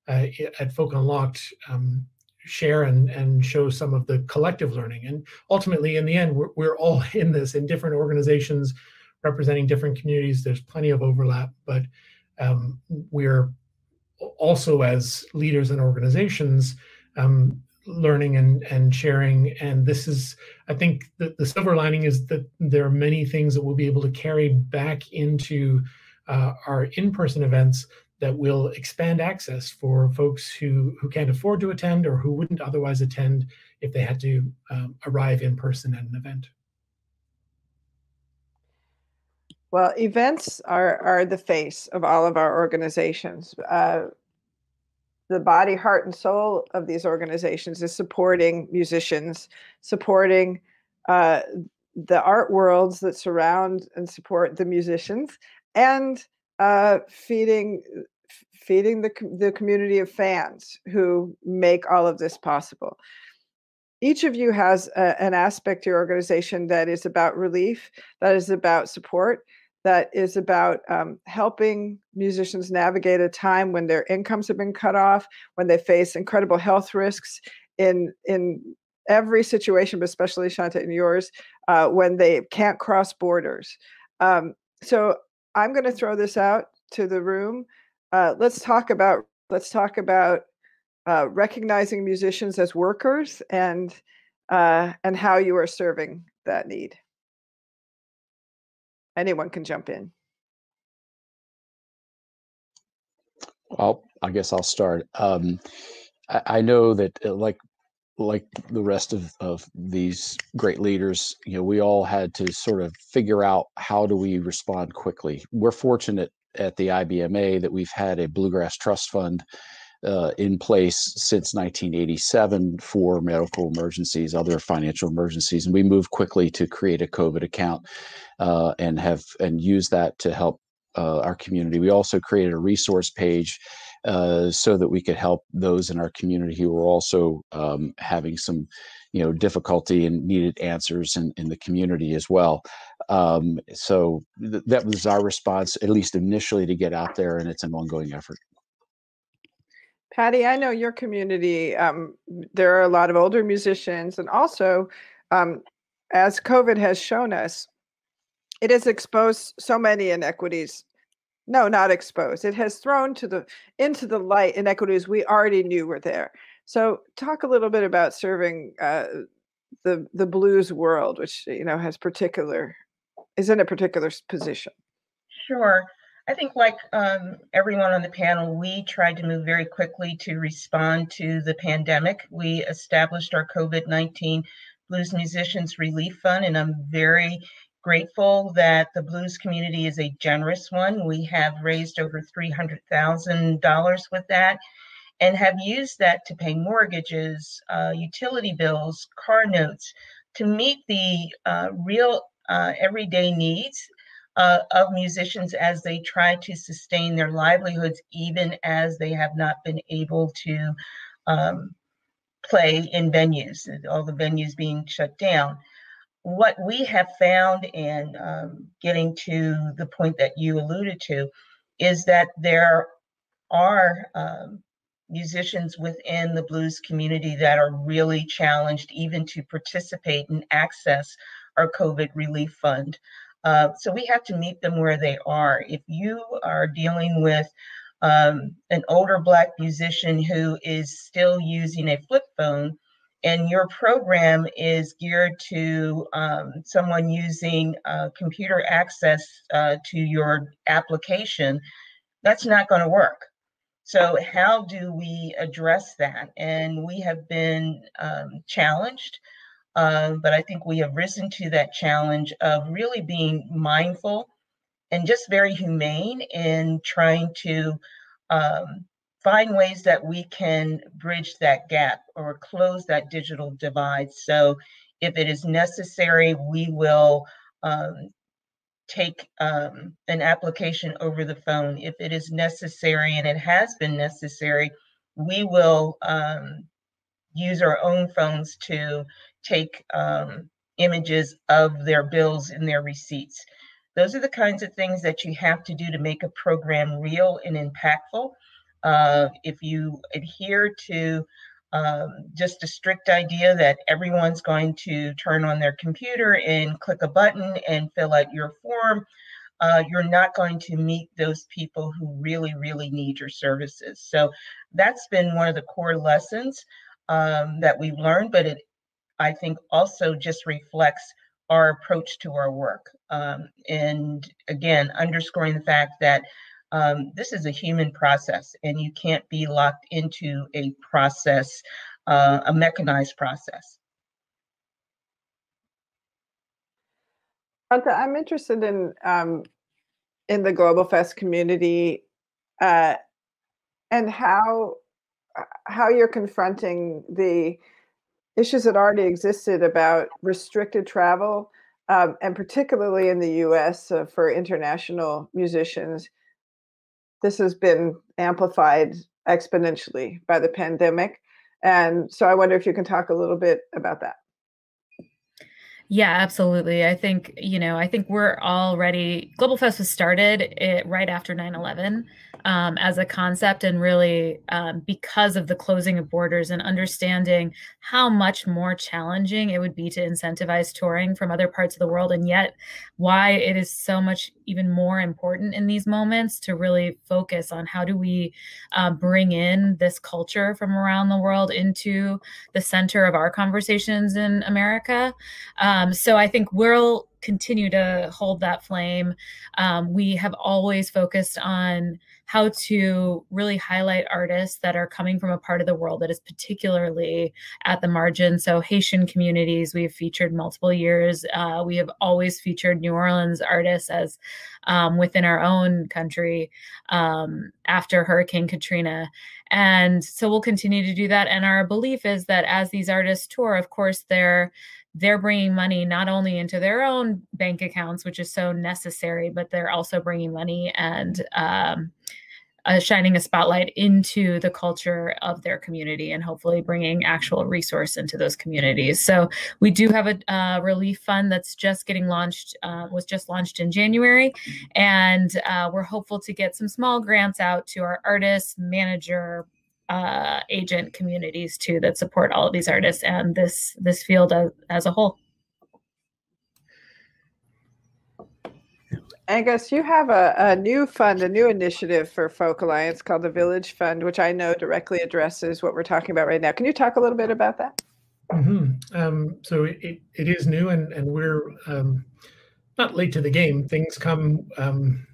uh, at Folk Unlocked um, share and, and show some of the collective learning. And ultimately, in the end, we're, we're all in this, in different organizations representing different communities. There's plenty of overlap, but um, we're also, as leaders and organizations, um, learning and, and sharing. And this is, I think, the, the silver lining is that there are many things that we'll be able to carry back into uh, our in-person events that will expand access for folks who, who can't afford to attend or who wouldn't otherwise attend if they had to um, arrive in person at an event. Well, events are, are the face of all of our organizations. Uh, the body, heart, and soul of these organizations is supporting musicians, supporting uh, the art worlds that surround and support the musicians, and uh, feeding feeding the, the community of fans who make all of this possible. Each of you has a, an aspect to your organization that is about relief, that is about support, that is about um, helping musicians navigate a time when their incomes have been cut off, when they face incredible health risks in, in every situation, but especially Shanta and yours, uh, when they can't cross borders. Um, so I'm going to throw this out to the room. Uh, let's talk about, let's talk about uh, recognizing musicians as workers and, uh, and how you are serving that need. Anyone can jump in. Well, I guess I'll start. Um, I, I know that uh, like like the rest of, of these great leaders, you know, we all had to sort of figure out how do we respond quickly. We're fortunate at the I B M A that we've had a Bluegrass Trust Fund uh, in place since nineteen eighty-seven for medical emergencies, other financial emergencies, and we moved quickly to create a COVID account. Uh, and have and use that to help uh, our community. We also created a resource page uh, so that we could help those in our community who were also um, having some, you know, difficulty and needed answers in, in the community as well. Um, so th that was our response, at least initially, to get out there, and it's an ongoing effort. Patty, I know your community. Um, there are a lot of older musicians, and also, um, as COVID has shown us, it has exposed so many inequities. No, not exposed. It has thrown to the into the light inequities we already knew were there. So, talk a little bit about serving uh, the the blues world, which you know has particular is in a particular position. Sure, I think like um, everyone on the panel, we tried to move very quickly to respond to the pandemic. We established our COVID nineteen Blues Musicians Relief Fund, and I'm very grateful that the blues community is a generous one. We have raised over three hundred thousand dollars with that and have used that to pay mortgages, uh, utility bills, car notes, to meet the uh, real uh, everyday needs uh, of musicians as they try to sustain their livelihoods, even as they have not been able to um, play in venues, all the venues being shut down. What we have found, and um, getting to the point that you alluded to, is that there are um, musicians within the blues community that are really challenged even to participate and access our COVID relief fund. Uh, so we have to meet them where they are. If you are dealing with um, an older Black musician who is still using a flip phone, and your program is geared to um, someone using uh, computer access uh, to your application, that's not going to work. So how do we address that? And we have been um, challenged, uh, but I think we have risen to that challenge of really being mindful and just very humane in trying to um, find ways that we can bridge that gap or close that digital divide. So if it is necessary, we will um, take um, an application over the phone. If it is necessary, and it has been necessary, we will um, use our own phones to take um, images of their bills and their receipts. Those are the kinds of things that you have to do to make a program real and impactful. Uh, if you adhere to um, just a strict idea that everyone's going to turn on their computer and click a button and fill out your form, uh, you're not going to meet those people who really, really need your services. So that's been one of the core lessons um, that we've learned, but it, I think, also just reflects our approach to our work. Um, and again, underscoring the fact that Um, this is a human process, and you can't be locked into a process, uh, a mechanized process. Shanta, I'm interested in um, in the GlobalFest community uh, and how how you're confronting the issues that already existed about restricted travel, um, and particularly in the U S uh, for international musicians. This has been amplified exponentially by the pandemic. And so I wonder if you can talk a little bit about that. Yeah, absolutely. I think, you know, I think we're already, GlobalFest was started it, right after nine eleven um, as a concept, and really um, because of the closing of borders and understanding how much more challenging it would be to incentivize touring from other parts of the world, and yet why it is so much even more important in these moments to really focus on how do we uh, bring in this culture from around the world into the center of our conversations in America. Um, Um, so I think we'll continue to hold that flame. Um, we have always focused on how to really highlight artists that are coming from a part of the world that is particularly at the margin. So Haitian communities we've featured multiple years. Uh, we have always featured New Orleans artists as um, within our own country um, after Hurricane Katrina. And so we'll continue to do that. And our belief is that as these artists tour, of course, they're they're bringing money not only into their own bank accounts, which is so necessary, but they're also bringing money and um, uh, shining a spotlight into the culture of their community, and hopefully bringing actual resource into those communities. So we do have a uh, relief fund that's just getting launched, uh, was just launched in January. And uh, we're hopeful to get some small grants out to our artists, manager, Uh, agent communities too, that support all of these artists and this this field as, as a whole. Aengus, you have a, a new fund, a new initiative for Folk Alliance called the Village Fund, which I know directly addresses what we're talking about right now. Can you talk a little bit about that? Mm-hmm. um, so it, it is new, and, and we're um, not late to the game. Things come um,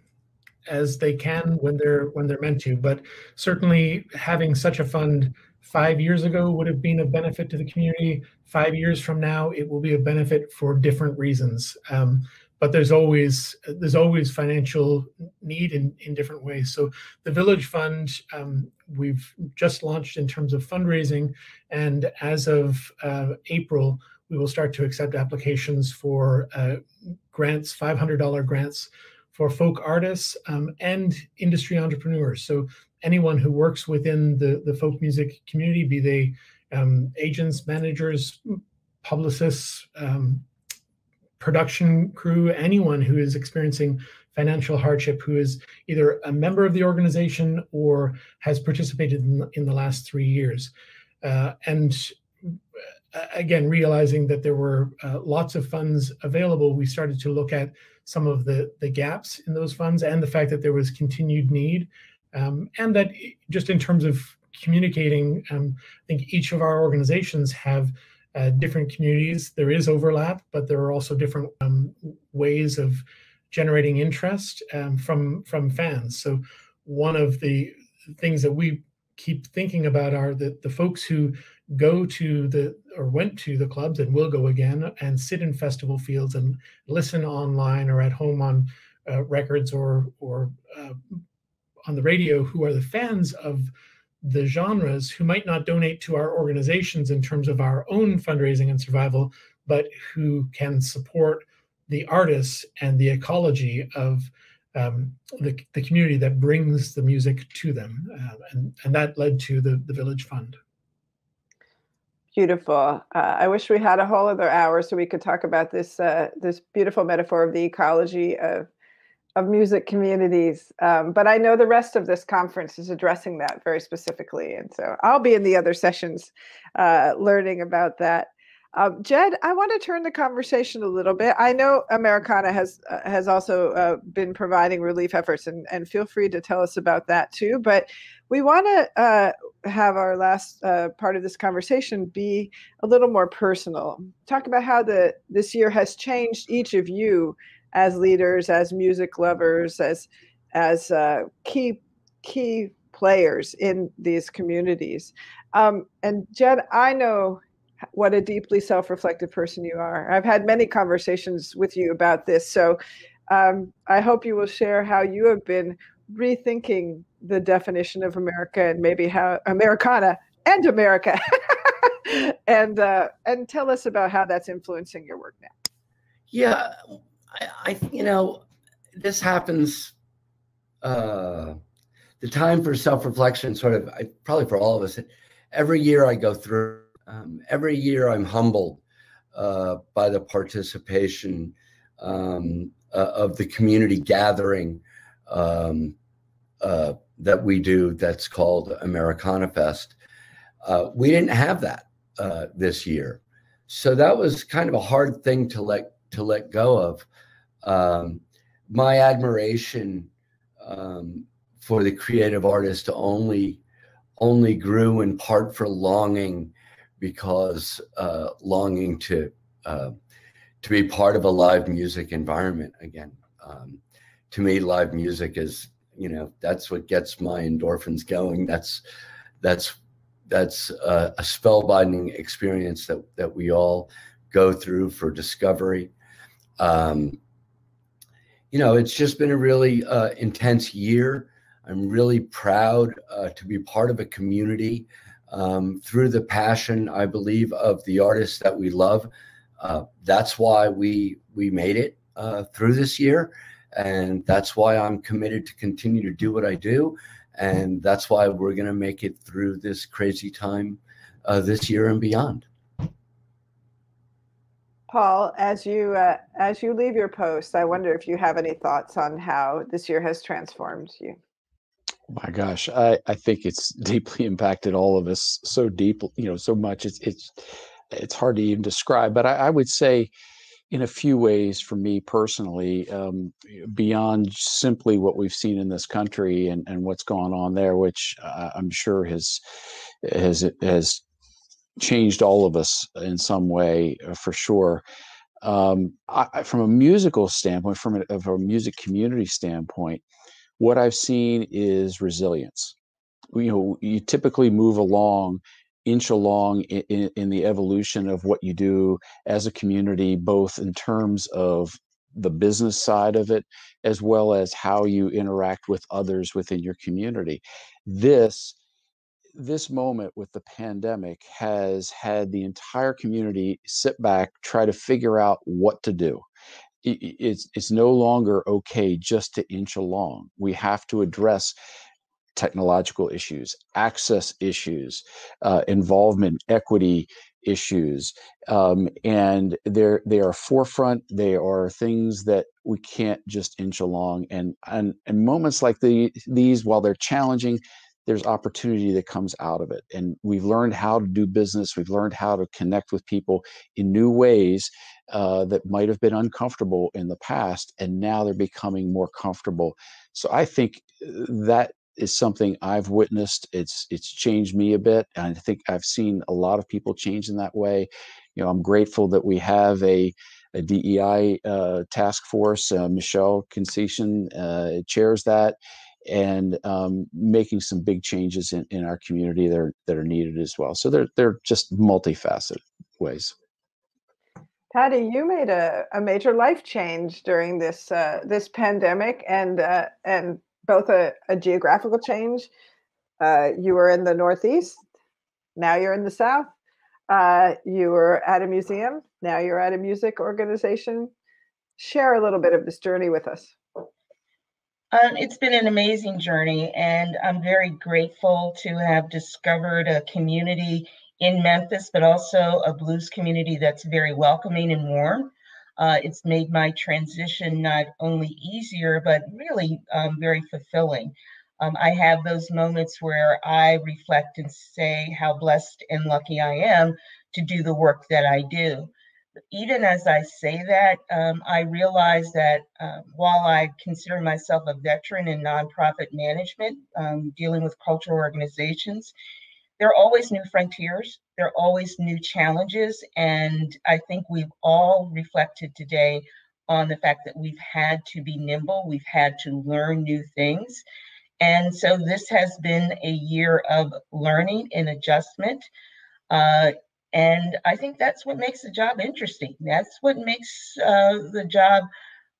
as they can when they're when they're meant to, but certainly having such a fund five years ago would have been a benefit to the community. Five years from now, it will be a benefit for different reasons. Um, but there's always there's always financial need in in different ways. So the Village Fund um, we've just launched in terms of fundraising, and as of uh, April, we will start to accept applications for uh, grants, five hundred dollar grants, for folk artists um, and industry entrepreneurs. So anyone who works within the, the folk music community, be they um, agents, managers, publicists, um, production crew, anyone who is experiencing financial hardship, who is either a member of the organization or has participated in, in the last three years. Uh, and again, realizing that there were uh, lots of funds available, we started to look at some of the, the gaps in those funds and the fact that there was continued need. Um, and that just in terms of communicating. Um, I think each of our organizations have uh, different communities. There is overlap, but there are also different um, ways of generating interest um, from from fans. So one of the things that we keep thinking about are that the folks who go to the or went to the clubs and will go again and sit in festival fields and listen online or at home on uh, records or or uh, on the radio, who are the fans of the genres, who might not donate to our organizations in terms of our own fundraising and survival, but who can support the artists and the ecology of um, the, the community that brings the music to them. Uh, and, and that led to the, the Village Fund. Beautiful. Uh, I wish we had a whole other hour so we could talk about this, uh, this beautiful metaphor of the ecology of, of music communities. Um, but I know the rest of this conference is addressing that very specifically. And so I'll be in the other sessions uh, learning about that. Um, Jed, I want to turn the conversation a little bit. I know Americana has uh, has also uh, been providing relief efforts, and, and feel free to tell us about that too. But we want to uh, have our last uh, part of this conversation be a little more personal. Talk about how the this year has changed each of you as leaders, as music lovers, as as uh, key key players in these communities. Um, and Jed, I know what a deeply self-reflective person you are. I've had many conversations with you about this, so um, I hope you will share how you have been rethinking the definition of America and maybe how Americana and America, and uh, and tell us about how that's influencing your work now. Yeah, I, I you know, this happens. Uh, the time for self-reflection, sort of, I, probably for all of us. Every year I go through. Um, every year I'm humbled uh, by the participation um, uh, of the community gathering um, uh, that we do that's called AmericanaFest. Uh, we didn't have that uh, this year. So that was kind of a hard thing to let, to let go of. Um, my admiration um, for the creative artist only, only grew in part for longing because uh, longing to uh, to be part of a live music environment again. Um, to me, live music is, you know, that's what gets my endorphins going. That's that's that's uh, a spellbinding experience that that we all go through for discovery. Um, you know, it's just been a really uh, intense year. I'm really proud uh, to be part of a community. Um, through the passion, I believe, of the artists that we love. Uh, that's why we we made it uh, through this year. And that's why I'm committed to continue to do what I do. And that's why we're going to make it through this crazy time uh, this year and beyond. Paul, as you, uh, as you leave your post, I wonder if you have any thoughts on how this year has transformed you. My gosh, I, I think it's deeply impacted all of us so deeply, you know, so much. It's it's it's hard to even describe. But I, I would say, in a few ways, for me personally, um, beyond simply what we've seen in this country and, and what's gone on there, which uh, I'm sure has has has changed all of us in some way, uh, for sure. Um, I, from a musical standpoint, from a, from a music community standpoint, what I've seen is resilience. You know, you typically move along, inch along in, in, in the evolution of what you do as a community, both in terms of the business side of it, as well as how you interact with others within your community. This, this moment with the pandemic has had the entire community sit back, try to figure out what to do. It's it's no longer okay just to inch along. We have to address technological issues, access issues, uh, involvement, equity issues, um, and they're they are forefront. They are things that we can't just inch along. And and, and moments like the these, while they're challenging, there's opportunity that comes out of it. And we've learned how to do business. We've learned how to connect with people in new ways uh, that might have been uncomfortable in the past, and now they're becoming more comfortable. So I think that is something I've witnessed. It's it's changed me a bit, and I think I've seen a lot of people change in that way. You know, I'm grateful that we have a, a D E I uh, task force. Uh, Michelle Concession uh, chairs that, and um, making some big changes in, in our community that are, that are needed as well. So they're they're just multifaceted ways. Patty, you made a, a major life change during this uh, this pandemic, and uh, and both a, a geographical change. Uh, you were in the Northeast, now you're in the South. Uh, you were at a museum, now you're at a music organization. Share a little bit of this journey with us. Um, it's been an amazing journey, and I'm very grateful to have discovered a community in Memphis, but also a blues community that's very welcoming and warm. Uh, it's made my transition not only easier, but really um, very fulfilling. Um, I have those moments where I reflect and say how blessed and lucky I am to do the work that I do. Even as I say that, um, I realize that uh, while I consider myself a veteran in nonprofit management, um, dealing with cultural organizations, there are always new frontiers. There are always new challenges. And I think we've all reflected today on the fact that we've had to be nimble. We've had to learn new things. And so this has been a year of learning and adjustment. Uh, and I think that's what makes the job interesting. That's what makes uh, the job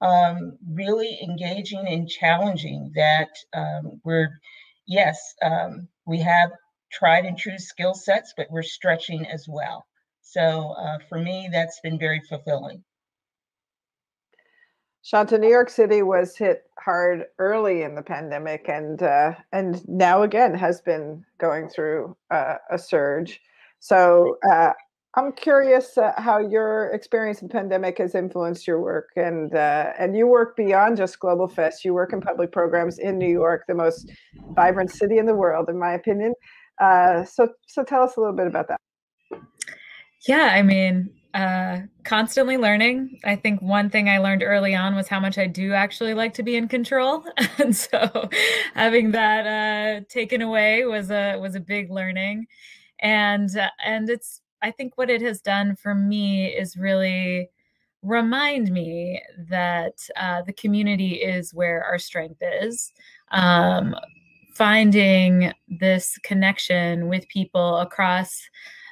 um, really engaging and challenging, that um, we're, yes, um, we have tried and true skill sets, but we're stretching as well. So uh, for me, that's been very fulfilling. Shanta, New York City was hit hard early in the pandemic, and uh, and now again has been going through uh, a surge. So uh, I'm curious uh, how your experience in the pandemic has influenced your work, and uh, and you work beyond just GlobalFest. You work in public programs in New York, the most vibrant city in the world, in my opinion. Uh, so, so tell us a little bit about that. Yeah, I mean, uh, constantly learning. I think one thing I learned early on was how much I do actually like to be in control. And so having that, uh, taken away was a, was a big learning. And, uh, and it's, I think what it has done for me is really remind me that, uh, the community is where our strength is. Um, finding this connection with people across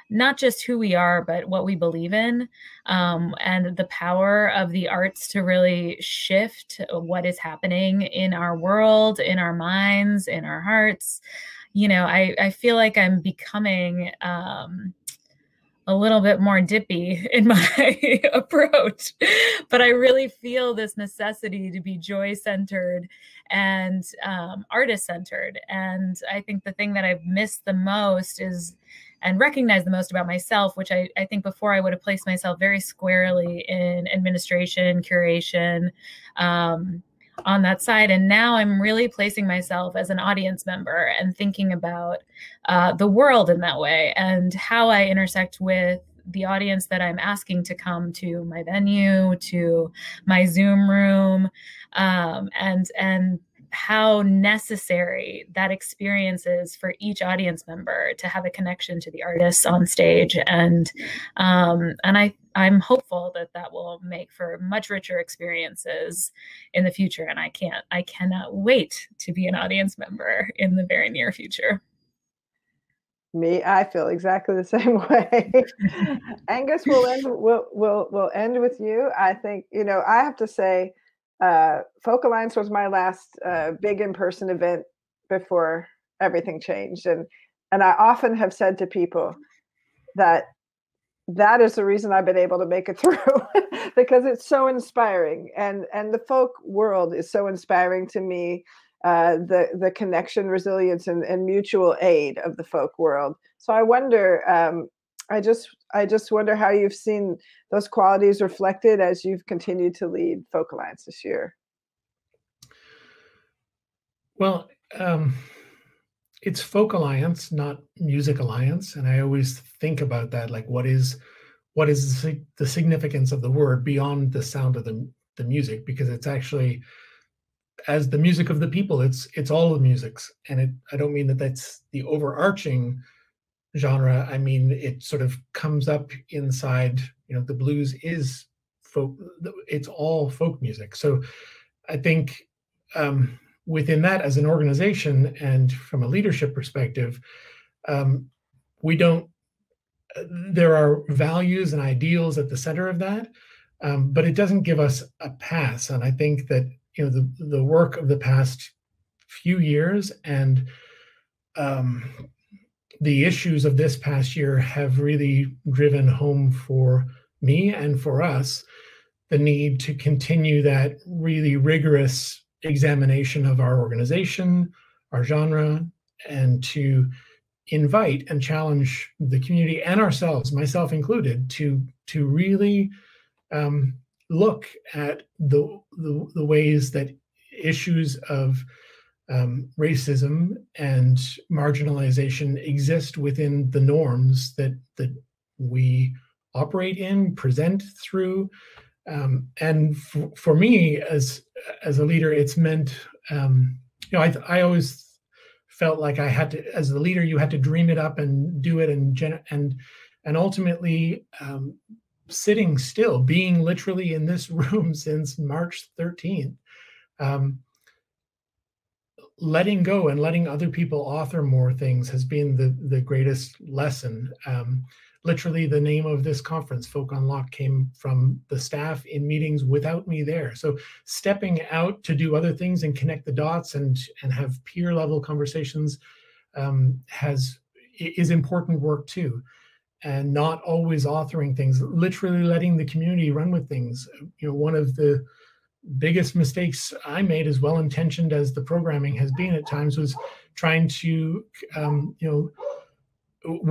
not just who we are, but what we believe in, um, and the power of the arts to really shift what is happening in our world, in our minds, in our hearts. You know, I, I feel like I'm becoming um, a little bit more dippy in my approach, but I really feel this necessity to be joy-centered and um, artist-centered. And I think the thing that I've missed the most is, and recognized the most about myself, which I, I think before I would have placed myself very squarely in administration, curation, um, on that side. And now I'm really placing myself as an audience member and thinking about uh, the world in that way, and how I intersect with the audience that I'm asking to come to my venue, to my Zoom room, um, and, and how necessary that experience is for each audience member to have a connection to the artists on stage. And, um, and I, I'm hopeful that that will make for much richer experiences in the future. And I can't, I cannot wait to be an audience member in the very near future. Me, I feel exactly the same way. Aengus, we'll end, we'll, we'll, we'll end with you. I think, you know, I have to say, Uh, Folk Alliance was my last uh, big in-person event before everything changed. And, and I often have said to people that that is the reason I've been able to make it through, because it's so inspiring. And, and the folk world is so inspiring to me, uh, the, the connection, resilience, and, and mutual aid of the folk world. So I wonder, um, I just, I just wonder how you've seen those qualities reflected as you've continued to lead Folk Alliance this year. Well, um, it's Folk Alliance, not Music Alliance. And I always think about that, like what is, what is the significance of the word beyond the sound of the, the music, because it's actually as the music of the people. It's it's all the musics, and it, I don't mean that that's the overarching genre. I mean it sort of comes up inside. You know, the blues is folk. It's all folk music. So I think um, within that, as an organization and from a leadership perspective, um, we don't. There are values and ideals at the center of that, um, but it doesn't give us a pass. And I think that, you know, the, the work of the past few years and um, the issues of this past year have really driven home for me and for us the need to continue that really rigorous examination of our organization, our genre, and to invite and challenge the community and ourselves, myself included, to to really um, look at the, the the ways that issues of um, racism and marginalization exist within the norms that that we operate in, present through, um, and for, for me as as a leader, it's meant um, you know I I always. felt like I had to, as the leader, you had to dream it up and do it, and and and ultimately um, sitting still, being literally in this room since March thirteenth, um, letting go and letting other people author more things has been the the greatest lesson. Um, literally, the name of this conference, Folk Unlocked, came from the staff in meetings without me there. So stepping out to do other things and connect the dots and and have peer level conversations um, has is important work too, and not always authoring things. Literally letting the community run with things. You know, one of the biggest mistakes I made, as well intentioned as the programming has been at times, was trying to um, you know.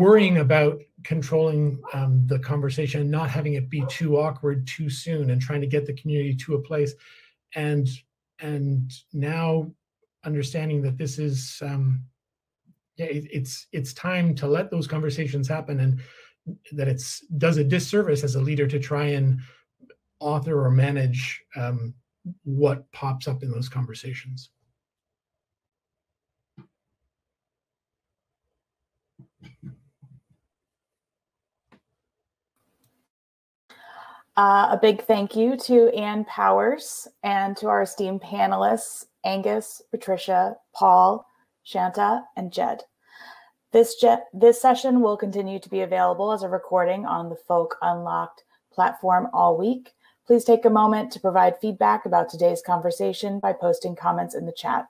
worrying about controlling um, the conversation and not having it be too awkward too soon, and trying to get the community to a place, and and now understanding that this is um, yeah it, it's it's time to let those conversations happen, and that it's does a disservice as a leader to try and author or manage um, what pops up in those conversations. Uh, a big thank you to Ann Powers and to our esteemed panelists, Aengus, Patricia, Paul, Shanta, and Jed. This, je this session will continue to be available as a recording on the Folk Unlocked platform all week. Please take a moment to provide feedback about today's conversation by posting comments in the chat.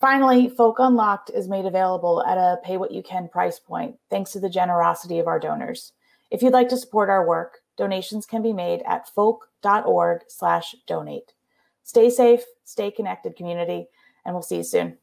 Finally, Folk Unlocked is made available at a pay-what-you-can price point, thanks to the generosity of our donors. If you'd like to support our work, donations can be made at folk dot org slash donate. Stay safe, stay connected, community, and we'll see you soon.